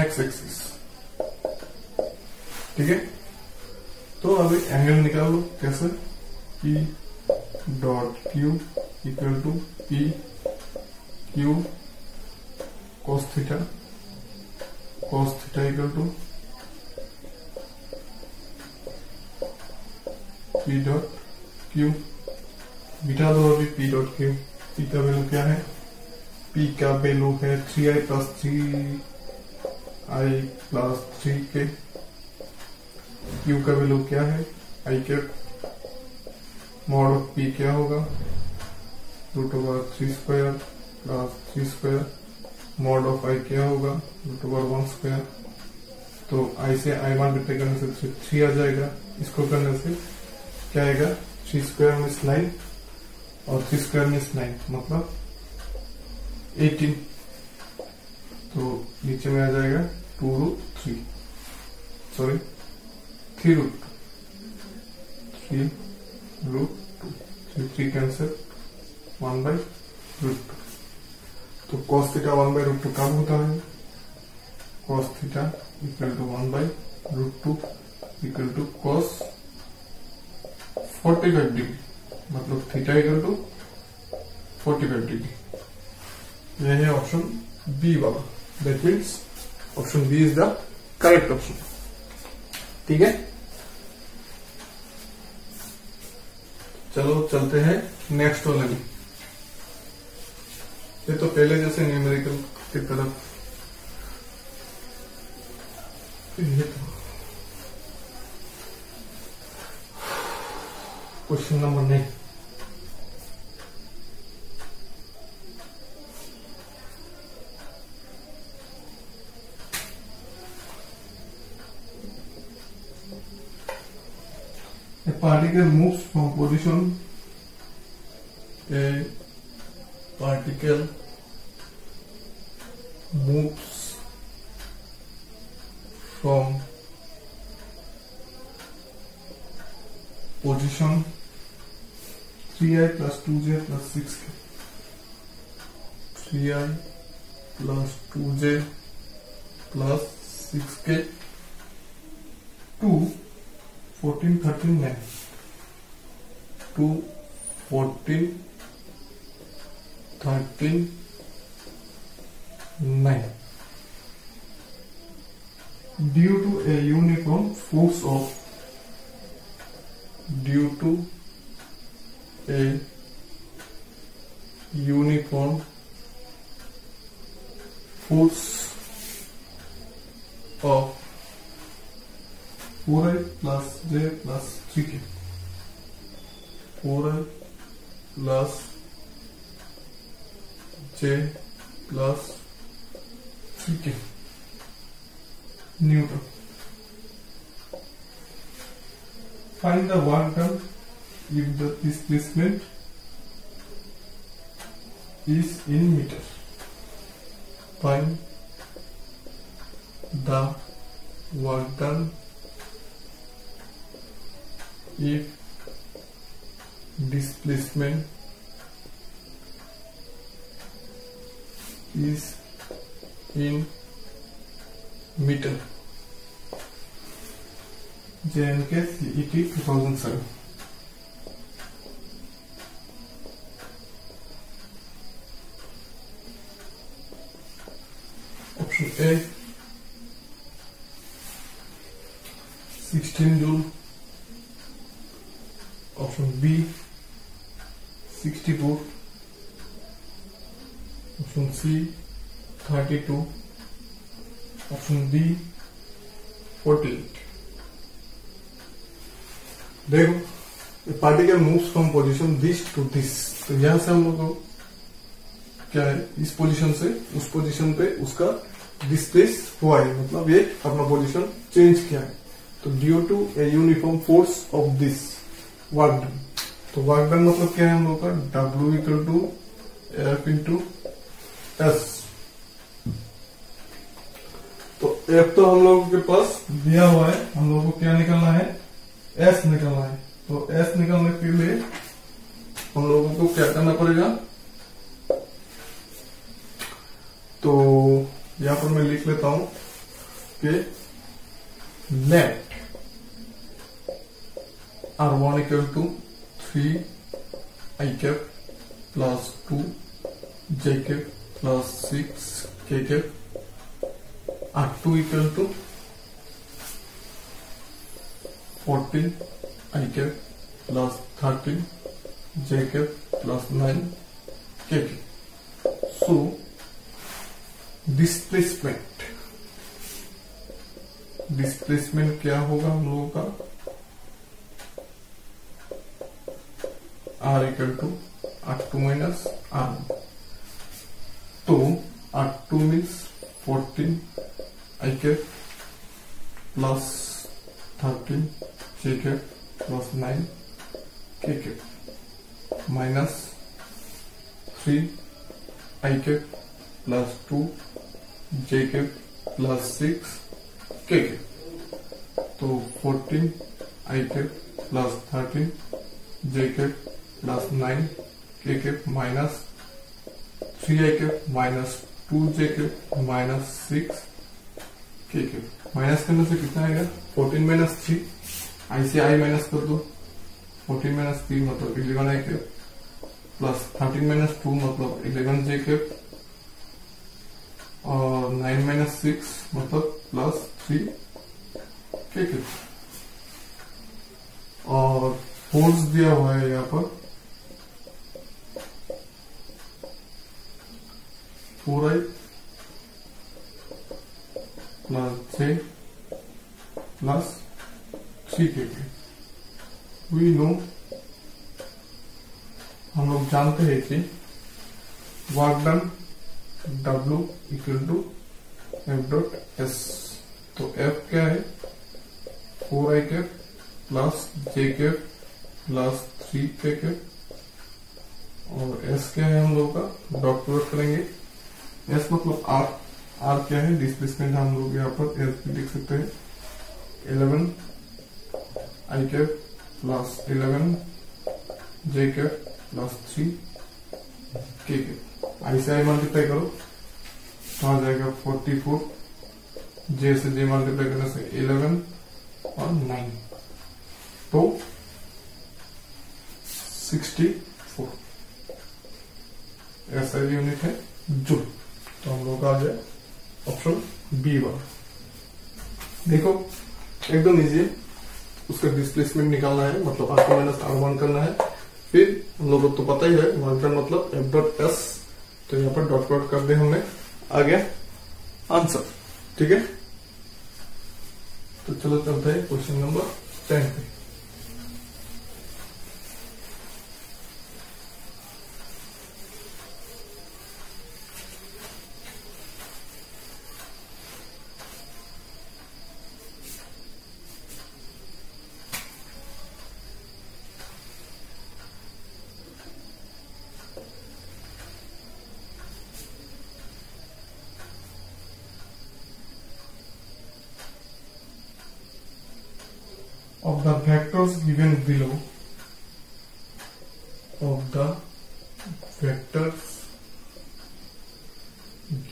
X axis. ठीक है, तो अब एक एंगल निकालो कैसे, P dot Q equal to P Q cos theta, cos theta equal to P dot Q. बीटा दो अभी P dot Q. P का वैल्यू क्या है, P का वैल्यू है three I plus three I plus three K. Q का value क्या है, I K mod of P क्या होगा, root over three square plus three square. Mod of I क्या होगा, रूट ओवर वन स्क्वायर. तो आई से आई वन डिटेक्ट करने से थ्री आ जाएगा, इसको करने से क्या आएगा, थ्री स्क्वायर में नाइन और थ्री स्क्वायर में नाइन मतलब एटीन. तो नीचे में आ जाएगा two root three, sorry three root three root two, three three cancel one by root two. तो cos theta one by root two कब होता है, cos theta equal to one by root two equal to cos forty five degree मतलब theta equal to forty five degree. यह है option B वाला, that means option B is the correct option. ठीक है, चलो चलते हैं नेक्स्ट वाले में. ये तो पहले जैसे न्यूमेरिकल की तरफ. Question number nine. A particle moves from position A particle moves from position three I plus two J plus six K, three I plus two J plus six K to fourteen thirteen nine, to fourteen thirteen nine. due to a uniform force of due to a uniform force of four i plus j plus three k, four i plus j plus three k Newton. Find the work done if the displacement is in meter. Find the work done if displacement is in meter. J K C E T two thousand seven. Option A, sixteen joule. Option B, sixty-four. Option C, thirty-two. Option D, forty-eight. देखो, particle moves from position this to this, तो यहां से हम लोग को क्या है, इस पोजीशन से उस पोजीशन पे उसका डिस्प्लेस हुआ है, मतलब ये अपना पोजीशन चेंज किया है. तो due to a uniform force of this work done, तो वर्क डन मतलब क्या है हम लोग का, W equal to F into S. तो एफ तो हम लोगों के पास दिया हुआ है, हम लोगों को क्या निकालना है, S निकलना है. तो S निकलने के लिए हम लोगों को क्या करना पड़ेगा, तो यहां पर मैं लिख लेता हूं कि let R one equal to three I cap plus two J cap plus six K cap, R two equal to fourteen i cap plus thirteen j cap plus nine k cap. So displacement displacement क्या होगा हम लोगों का, r equal to r two minus r one. तो r two means fourteen i cap plus thirteen j cap plus nine k cap minus three i cap plus two j cap plus six k cap. तो fourteen i cap plus thirteen j cap plus nine k cap minus three i cap minus two j cap minus six k cap. Minus करने से कितना आएगा, fourteen minus three, आई से आई minus कर दो, fourteen minus three मतलब eleven I cap plus thirteen minus two मतलब eleven J cap और नाइन माइनस सिक्स मतलब प्लस थ्री के कैप. और फोर्स दिया हुआ है यहाँ पर फोर आई प्लस छे plus three K K. We know, हम लोग जानते हैं कि work done W equal to F dot S. तो एफ क्या है, four I cap plus J cap plus three K cap और एस क्या है हम लोग का, डॉट प्रोडक्ट करेंगे, एस मतलब आर, आर क्या है डिस्प्लेसमेंट, हम लोग यहाँ पर एस भी देख सकते हैं, eleven i cap plus eleven j cap plus three k cap. i से i मल्टीप्लाई करो तो आ जाएगा forty-four, j से j मल्टीप्लाई करने से eleven और nine, तो sixty-four. ऐसा यूनिट है जूल, तो हम लोग आ जाए ऑप्शन बी वन. देखो एकदम इजी है, उसका डिस्प्लेसमेंट निकालना है, मतलब आर को माइनस आर वन करना है। फिर हम लोग तो पता ही है वन का मतलब एफ डॉट एस, तो यहाँ पर डॉट डॉट कर दे हमने, आ गया आंसर। ठीक है, तो चलो चलते हैं क्वेश्चन नंबर टेन पे। Of the vectors given below, of the vectors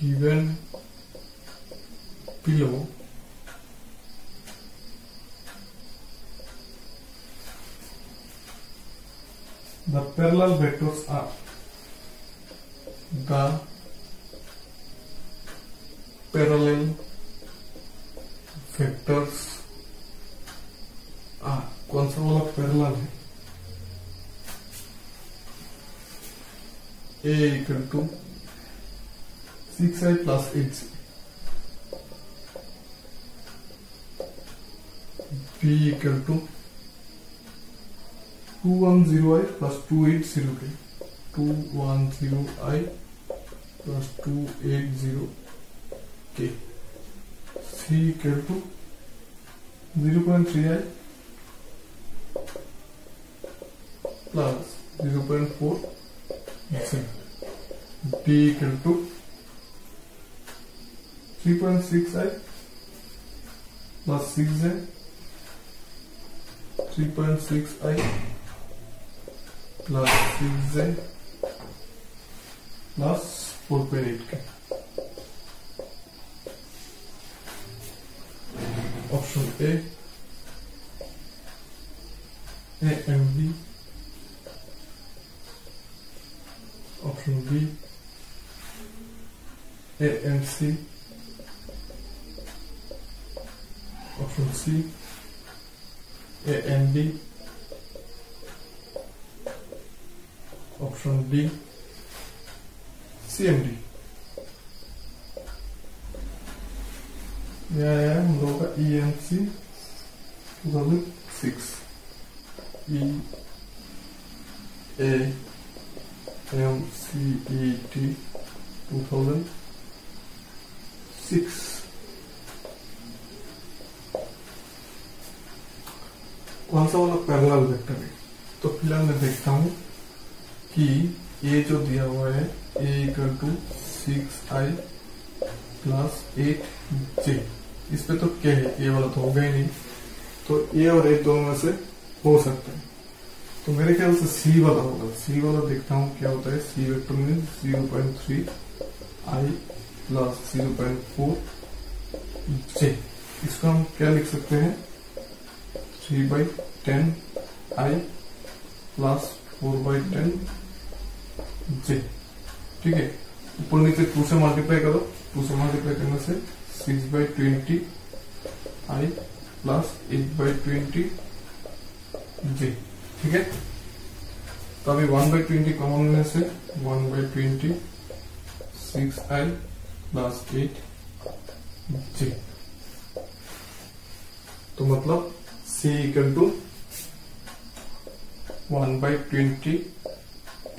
given below, the parallel vectors are the parallel vectors आ, कौन सा वाला पैरेलल है? A equal to six I plus eight C, B equal to two one zero I plus two eight zero K, two one zero I plus two eight zero K, C equal to zero point three I plus zero point four, B equal to three point six I plus six J, three point six I plus six J plus four point eight K. Option A A M B, option B A and C, option C A and D, option D C and D. यह है हम लोगों का E M C two thousand six, E A M C E T two thousand six। कौन सा वाला parallel vector है? तो फिलहाल मैं देखता हूं कि ए जो दिया हुआ है A equal to six I plus eight J, इस पे तो क्या है, ए वाला तो होगा ही नहीं, तो ए और ए दोनों में से हो सकता है, तो मेरे ख्याल से सी वाला होगा। सी वाला देखता हूँ क्या होता है। सी वेक्टर में zero point three I plus zero point four J, इसको हम क्या लिख सकते हैं, three by ten I plus four by ten J. ठीक है, ऊपर नीचे टू से मल्टीप्लाई करो, टू से मल्टीप्लाई करने से six by twenty I plus eight by twenty J. ठीक है, तो अभी वन बाई ट्वेंटी कॉमन में से one by twenty six I plus eight J, तो मतलब C equal to one by twenty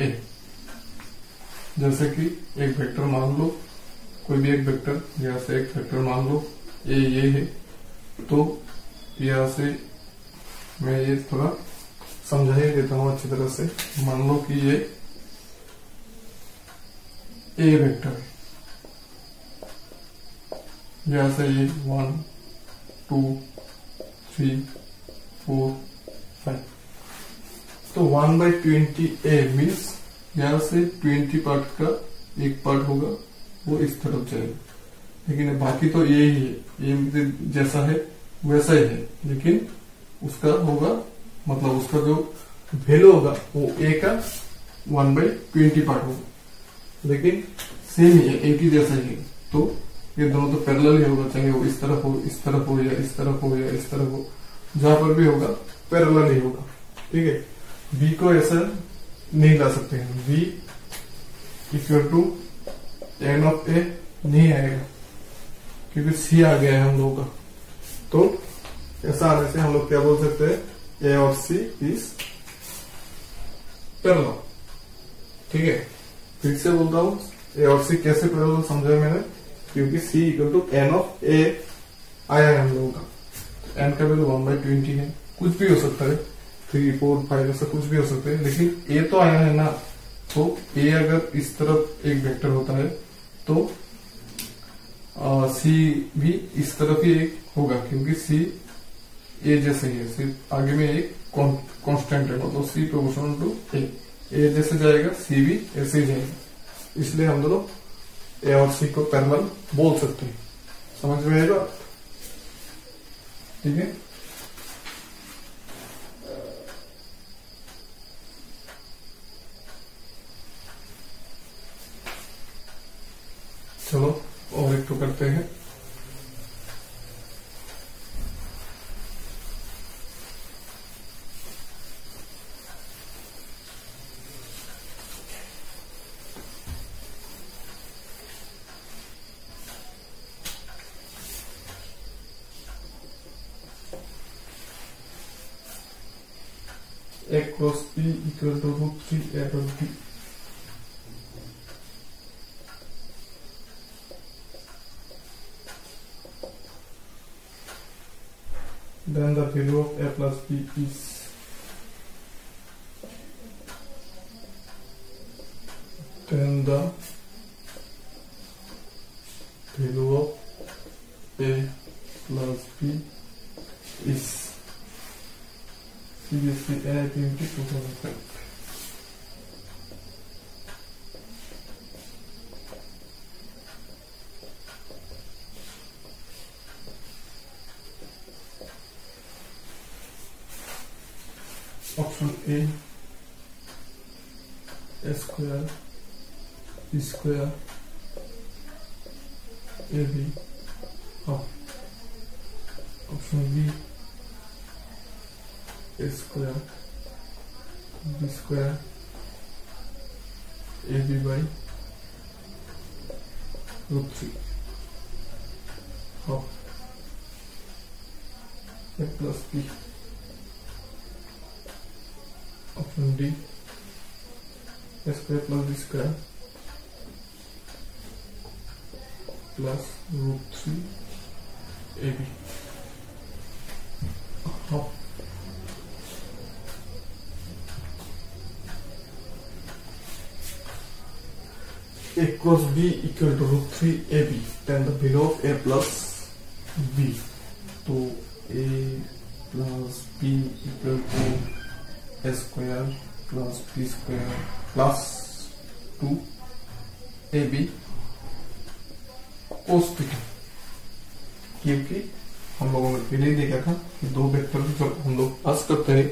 A. जैसे कि एक वेक्टर मान लो, कोई भी एक वेक्टर, यहाँ से एक वेक्टर मान लो ए ये है, तो यहाँ से मैं ये थोड़ा समझा ही देता हूं अच्छी तरह से। मान लो कि ये ए वेक्टर है, यहां से ये one two three four five, तो one by twenty A means यहां से ट्वेंटी पार्ट का एक पार्ट होगा वो इस तरफ जाएगा, लेकिन बाकी तो ए ही है, ए जैसा है वैसा ही है, लेकिन उसका होगा मतलब उसका जो वैल्यू होगा वो ए का वन बाई ट्वेंटी पार्ट होगा, लेकिन सेम ही है, एक ही जैसा ही है, तो ये दोनों तो पैरेलल ही होगा, चाहे वो इस तरफ हो इस तरफ हो या इस तरफ हो या इस तरफ हो, जहां पर भी होगा पैरेलल ही होगा। ठीक है, बी को ऐसा नहीं ला सकते हैं, B equal to N of A नहीं आएगा क्योंकि सी आ गया है हम लोगों का, तो ऐसा आने से हम लोग क्या बोल सकते हैं, A of C is parallel. ठीक है, फिर से बोलता हूं ए ऑफ सी कैसे पैरेलल समझा मैंने, क्योंकि C equal to N of A आया है हम लोगों का, एन का वैल्यू वन बाई ट्वेंटी है, कुछ भी हो सकता है थ्री फोर फाइव ऐसा कुछ भी हो सकता है, लेकिन ए तो आया है ना, तो ए अगर इस तरफ एक वेक्टर होता है तो सी भी इस तरफ ही एक होगा क्योंकि सी ए जैसे ही है, सिर्फ आगे में एक कांस्टेंट है, तो सी प्रोपोर्शनल टू ए, ए जैसे जाएगा सी भी ऐसे ही जाएगा, इसलिए हम दोनों ए और सी को पैरेलल बोल सकते हैं। समझ में आएगा? ठीक है, चलो और एक तो करते हैं। A cross B equal to root three A dot B। Then the value of A plus B is then the value of A plus B is C B S C N I P M T two thousand five। Option A, A square, B square, A B half, option B A square, B square, A B by root three, half, A plus B, option D, A square plus B square, plus root three, A B, half, A cross B equal to root three A B, then the value of A plus B, तो A plus B equal to A square plus B square plus two A B cos theta, क्योंकि हम लोगों ने पहले देखा था कि दो वेक्टर जब हम लोग प्लस करते हैं,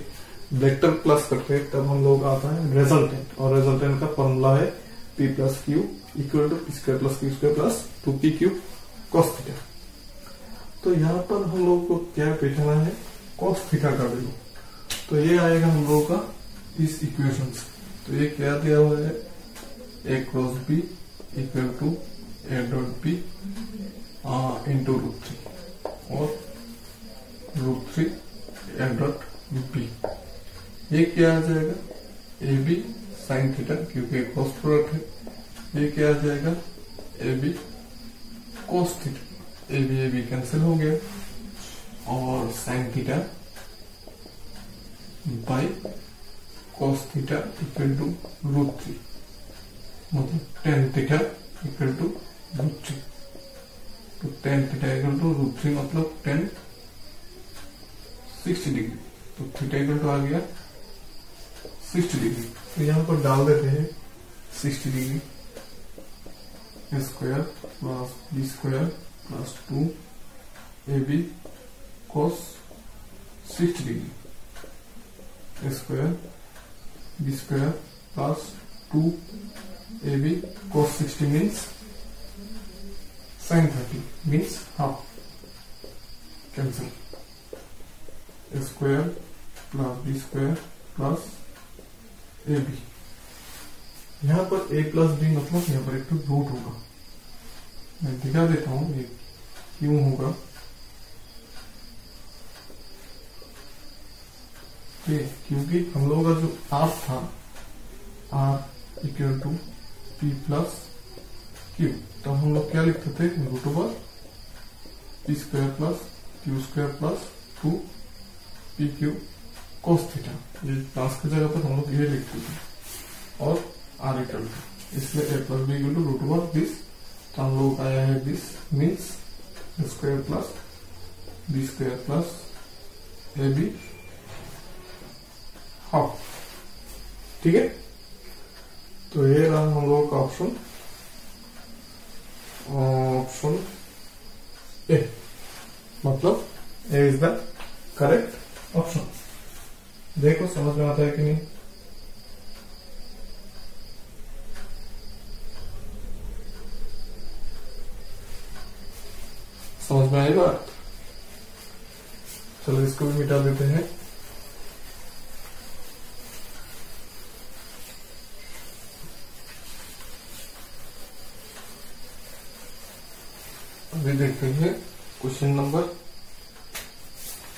वेक्टर प्लस करते हैं तब हम लोग आता है रेजल्टेंट, और रेजल्टेंट का फॉर्मूला है P plus Q equal to P square plus Q square plus two P Q cos theta। तो यहाँ पर हम लोगों को क्या बैठाना है, cos theta का वैल्यू, तो ये आएगा हम लोगों का इस इक्वेशन से, तो ये क्या दिया हुआ है A cross B equal to A dot B into root three और root three A dot B, ये क्या आ जाएगा A B साइन थीटा क्योंकि cos प्रोडक्ट है, ये क्या आ जाएगा A B cos theta, A B A B cancel हो गया और sine theta by cos theta equal to root three, मतलब tan theta equal to root three, तो tan theta equal to root three मतलब tan सिक्सटी डिग्री, तो theta equal to आ गया sixty degree, तो यहाँ पर डाल देते हैं sixty degree, square plus B square plus two A B cos sixty degree, square B square plus two A B cos sixty means sin thirty means half. Cancel. A square plus b square plus a b. यहाँ पर a plus b मतलब यहाँ पर एक root होगा, मैं दिखा देता हूँ ये क्यों होगा। क्योंकि हम लोगों का जो आर था R equal to P plus Q, तो हम लोग क्या लिखते थे root over P square plus Q square plus two P Q cos theta, ये प्लस की जगह पर हम लोग ये लिखते थे और आर इक्वल टू, इसलिए A plus B equal to root over this, तो हम लोग आया है this means square plus B square plus A B half. ठीक है, तो ये रहा हम लोगों का ऑप्शन ऑप्शन ए, मतलब A is the correct option. देखो समझ में आता है कि नहीं। समझ में आई बात। चलो इसको भी मिटा देते हैं। अभी देखते हैं question number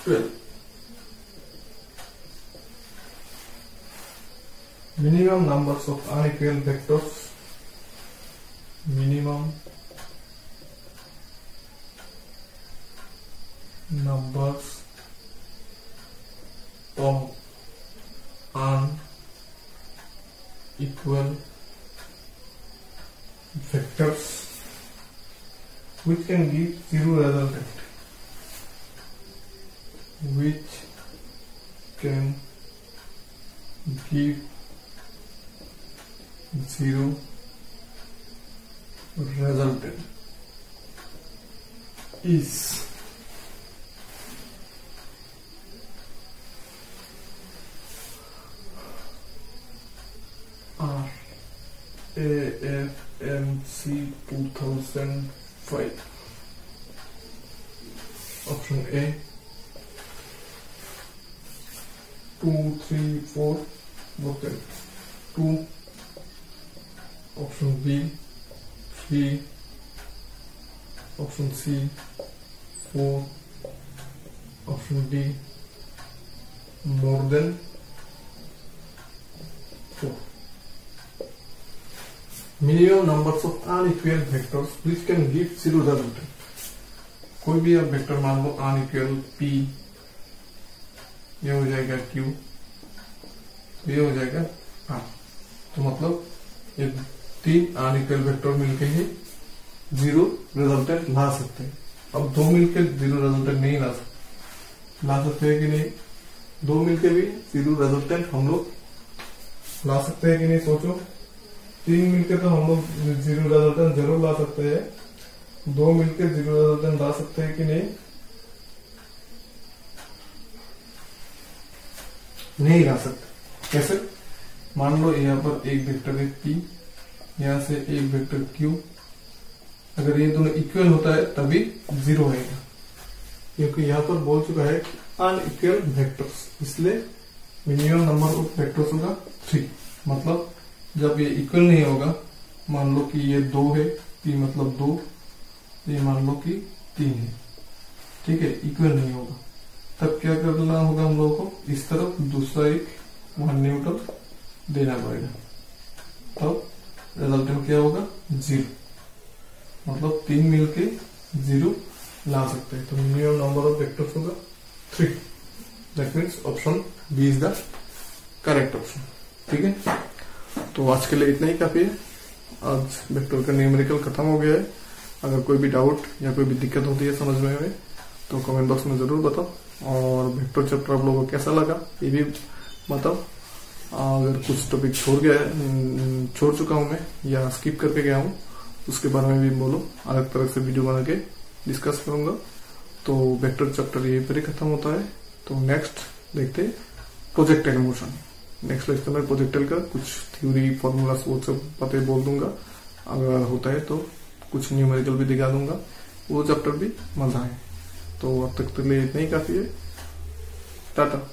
twelve. Minimum numbers of unequal vectors, minimum numbers of unequal vectors which can give zero resultant, which can give zero resultant is E A M C two thousand five. Option A two three four okay. two. Option B three. Option C four. Option D more than four. Minimum numbers of unequal vectors which can give zero result. कोई भी आप vector मान लो unequal P, ये हो जाएगा Q, ये हो जाएगा आर, तो मतलब ये तीन अनइक्वल वेक्टर मिलके ही जीरो रिजल्टेंट ला सकते हैं। अब दो मिलके जीरो रिजल्टेंट नहीं ला सकते, ला सकते हैं कि नहीं? दो मिलके भी जीरो रिजल्टेंट हम लोग ला सकते हैं कि नहीं? सोचो, तीन मिलके तो हम लोग जीरो रिजल्टेंट जरूर ला सकते हैं, दो मिलके जीरो रिजल्टेंट ला सकते हैं कि नहीं? नहीं ला सकते। कैसे? मान लो यहाँ पर एक वेक्टर है पी, यहाँ से एक वेक्टर क्यू, अगर ये दोनों इक्वल होता है तभी जीरो होगा, क्योंकि यहाँ पर बोल चुका है अनइक्वल वेक्टर्स, इसलिए मिनिमम नंबर ऑफ वेक्टर्स होगा थ्री। मतलब जब ये इक्वल नहीं होगा, मान लो कि ये दो है, पी मतलब दो, ये मान लो कि तीन है, ठीक है, इक्वल नहीं होगा, तब क्या करना होगा हम लोगों को? इस तरफ दूसरा एक वन न्यूटन देना पड़ेगा, तब रिजल्टेंट क्या होगा? जीरो। मतलब तीन मिलके जीरो ला सकते हैं, तो मिनिमम नंबर ऑफ वेक्टर्स होगा three. That means option B is the correct option. ठीक है, तो आज के लिए इतना ही काफी है। आज वेक्टर का न्यूमेरिकल खत्म हो गया है। अगर कोई भी डाउट या कोई भी दिक्कत होती है समझ में में तो कमेंट बॉक्स में जरूर बताओ, और वेक्टर चैप्टर आप लोगों को कैसा लगा ये भी बताओ। अगर कुछ टॉपिक छोड़ गया छोड़ चुका हूं मैं या स्किप करके गया हूँ उसके बारे में भी बोलो, अलग तरह से वीडियो बना के डिस्कस करूंगा। तो वेक्टर चैप्टर यही पर ही खत्म होता है। तो नेक्स्ट देखते प्रोजेक्टाइल मोशन। नेक्स्ट लेक्चर में प्रोजेक्टाइल का कुछ थ्योरी फॉर्मूलास वो सब पते बोल दूंगा, अगर होता है तो कुछ न्यूमेरिकल भी दिखा दूंगा, वो चैप्टर भी मजा है। तो अब तक के लिए इतना ही काफी है, टाटा।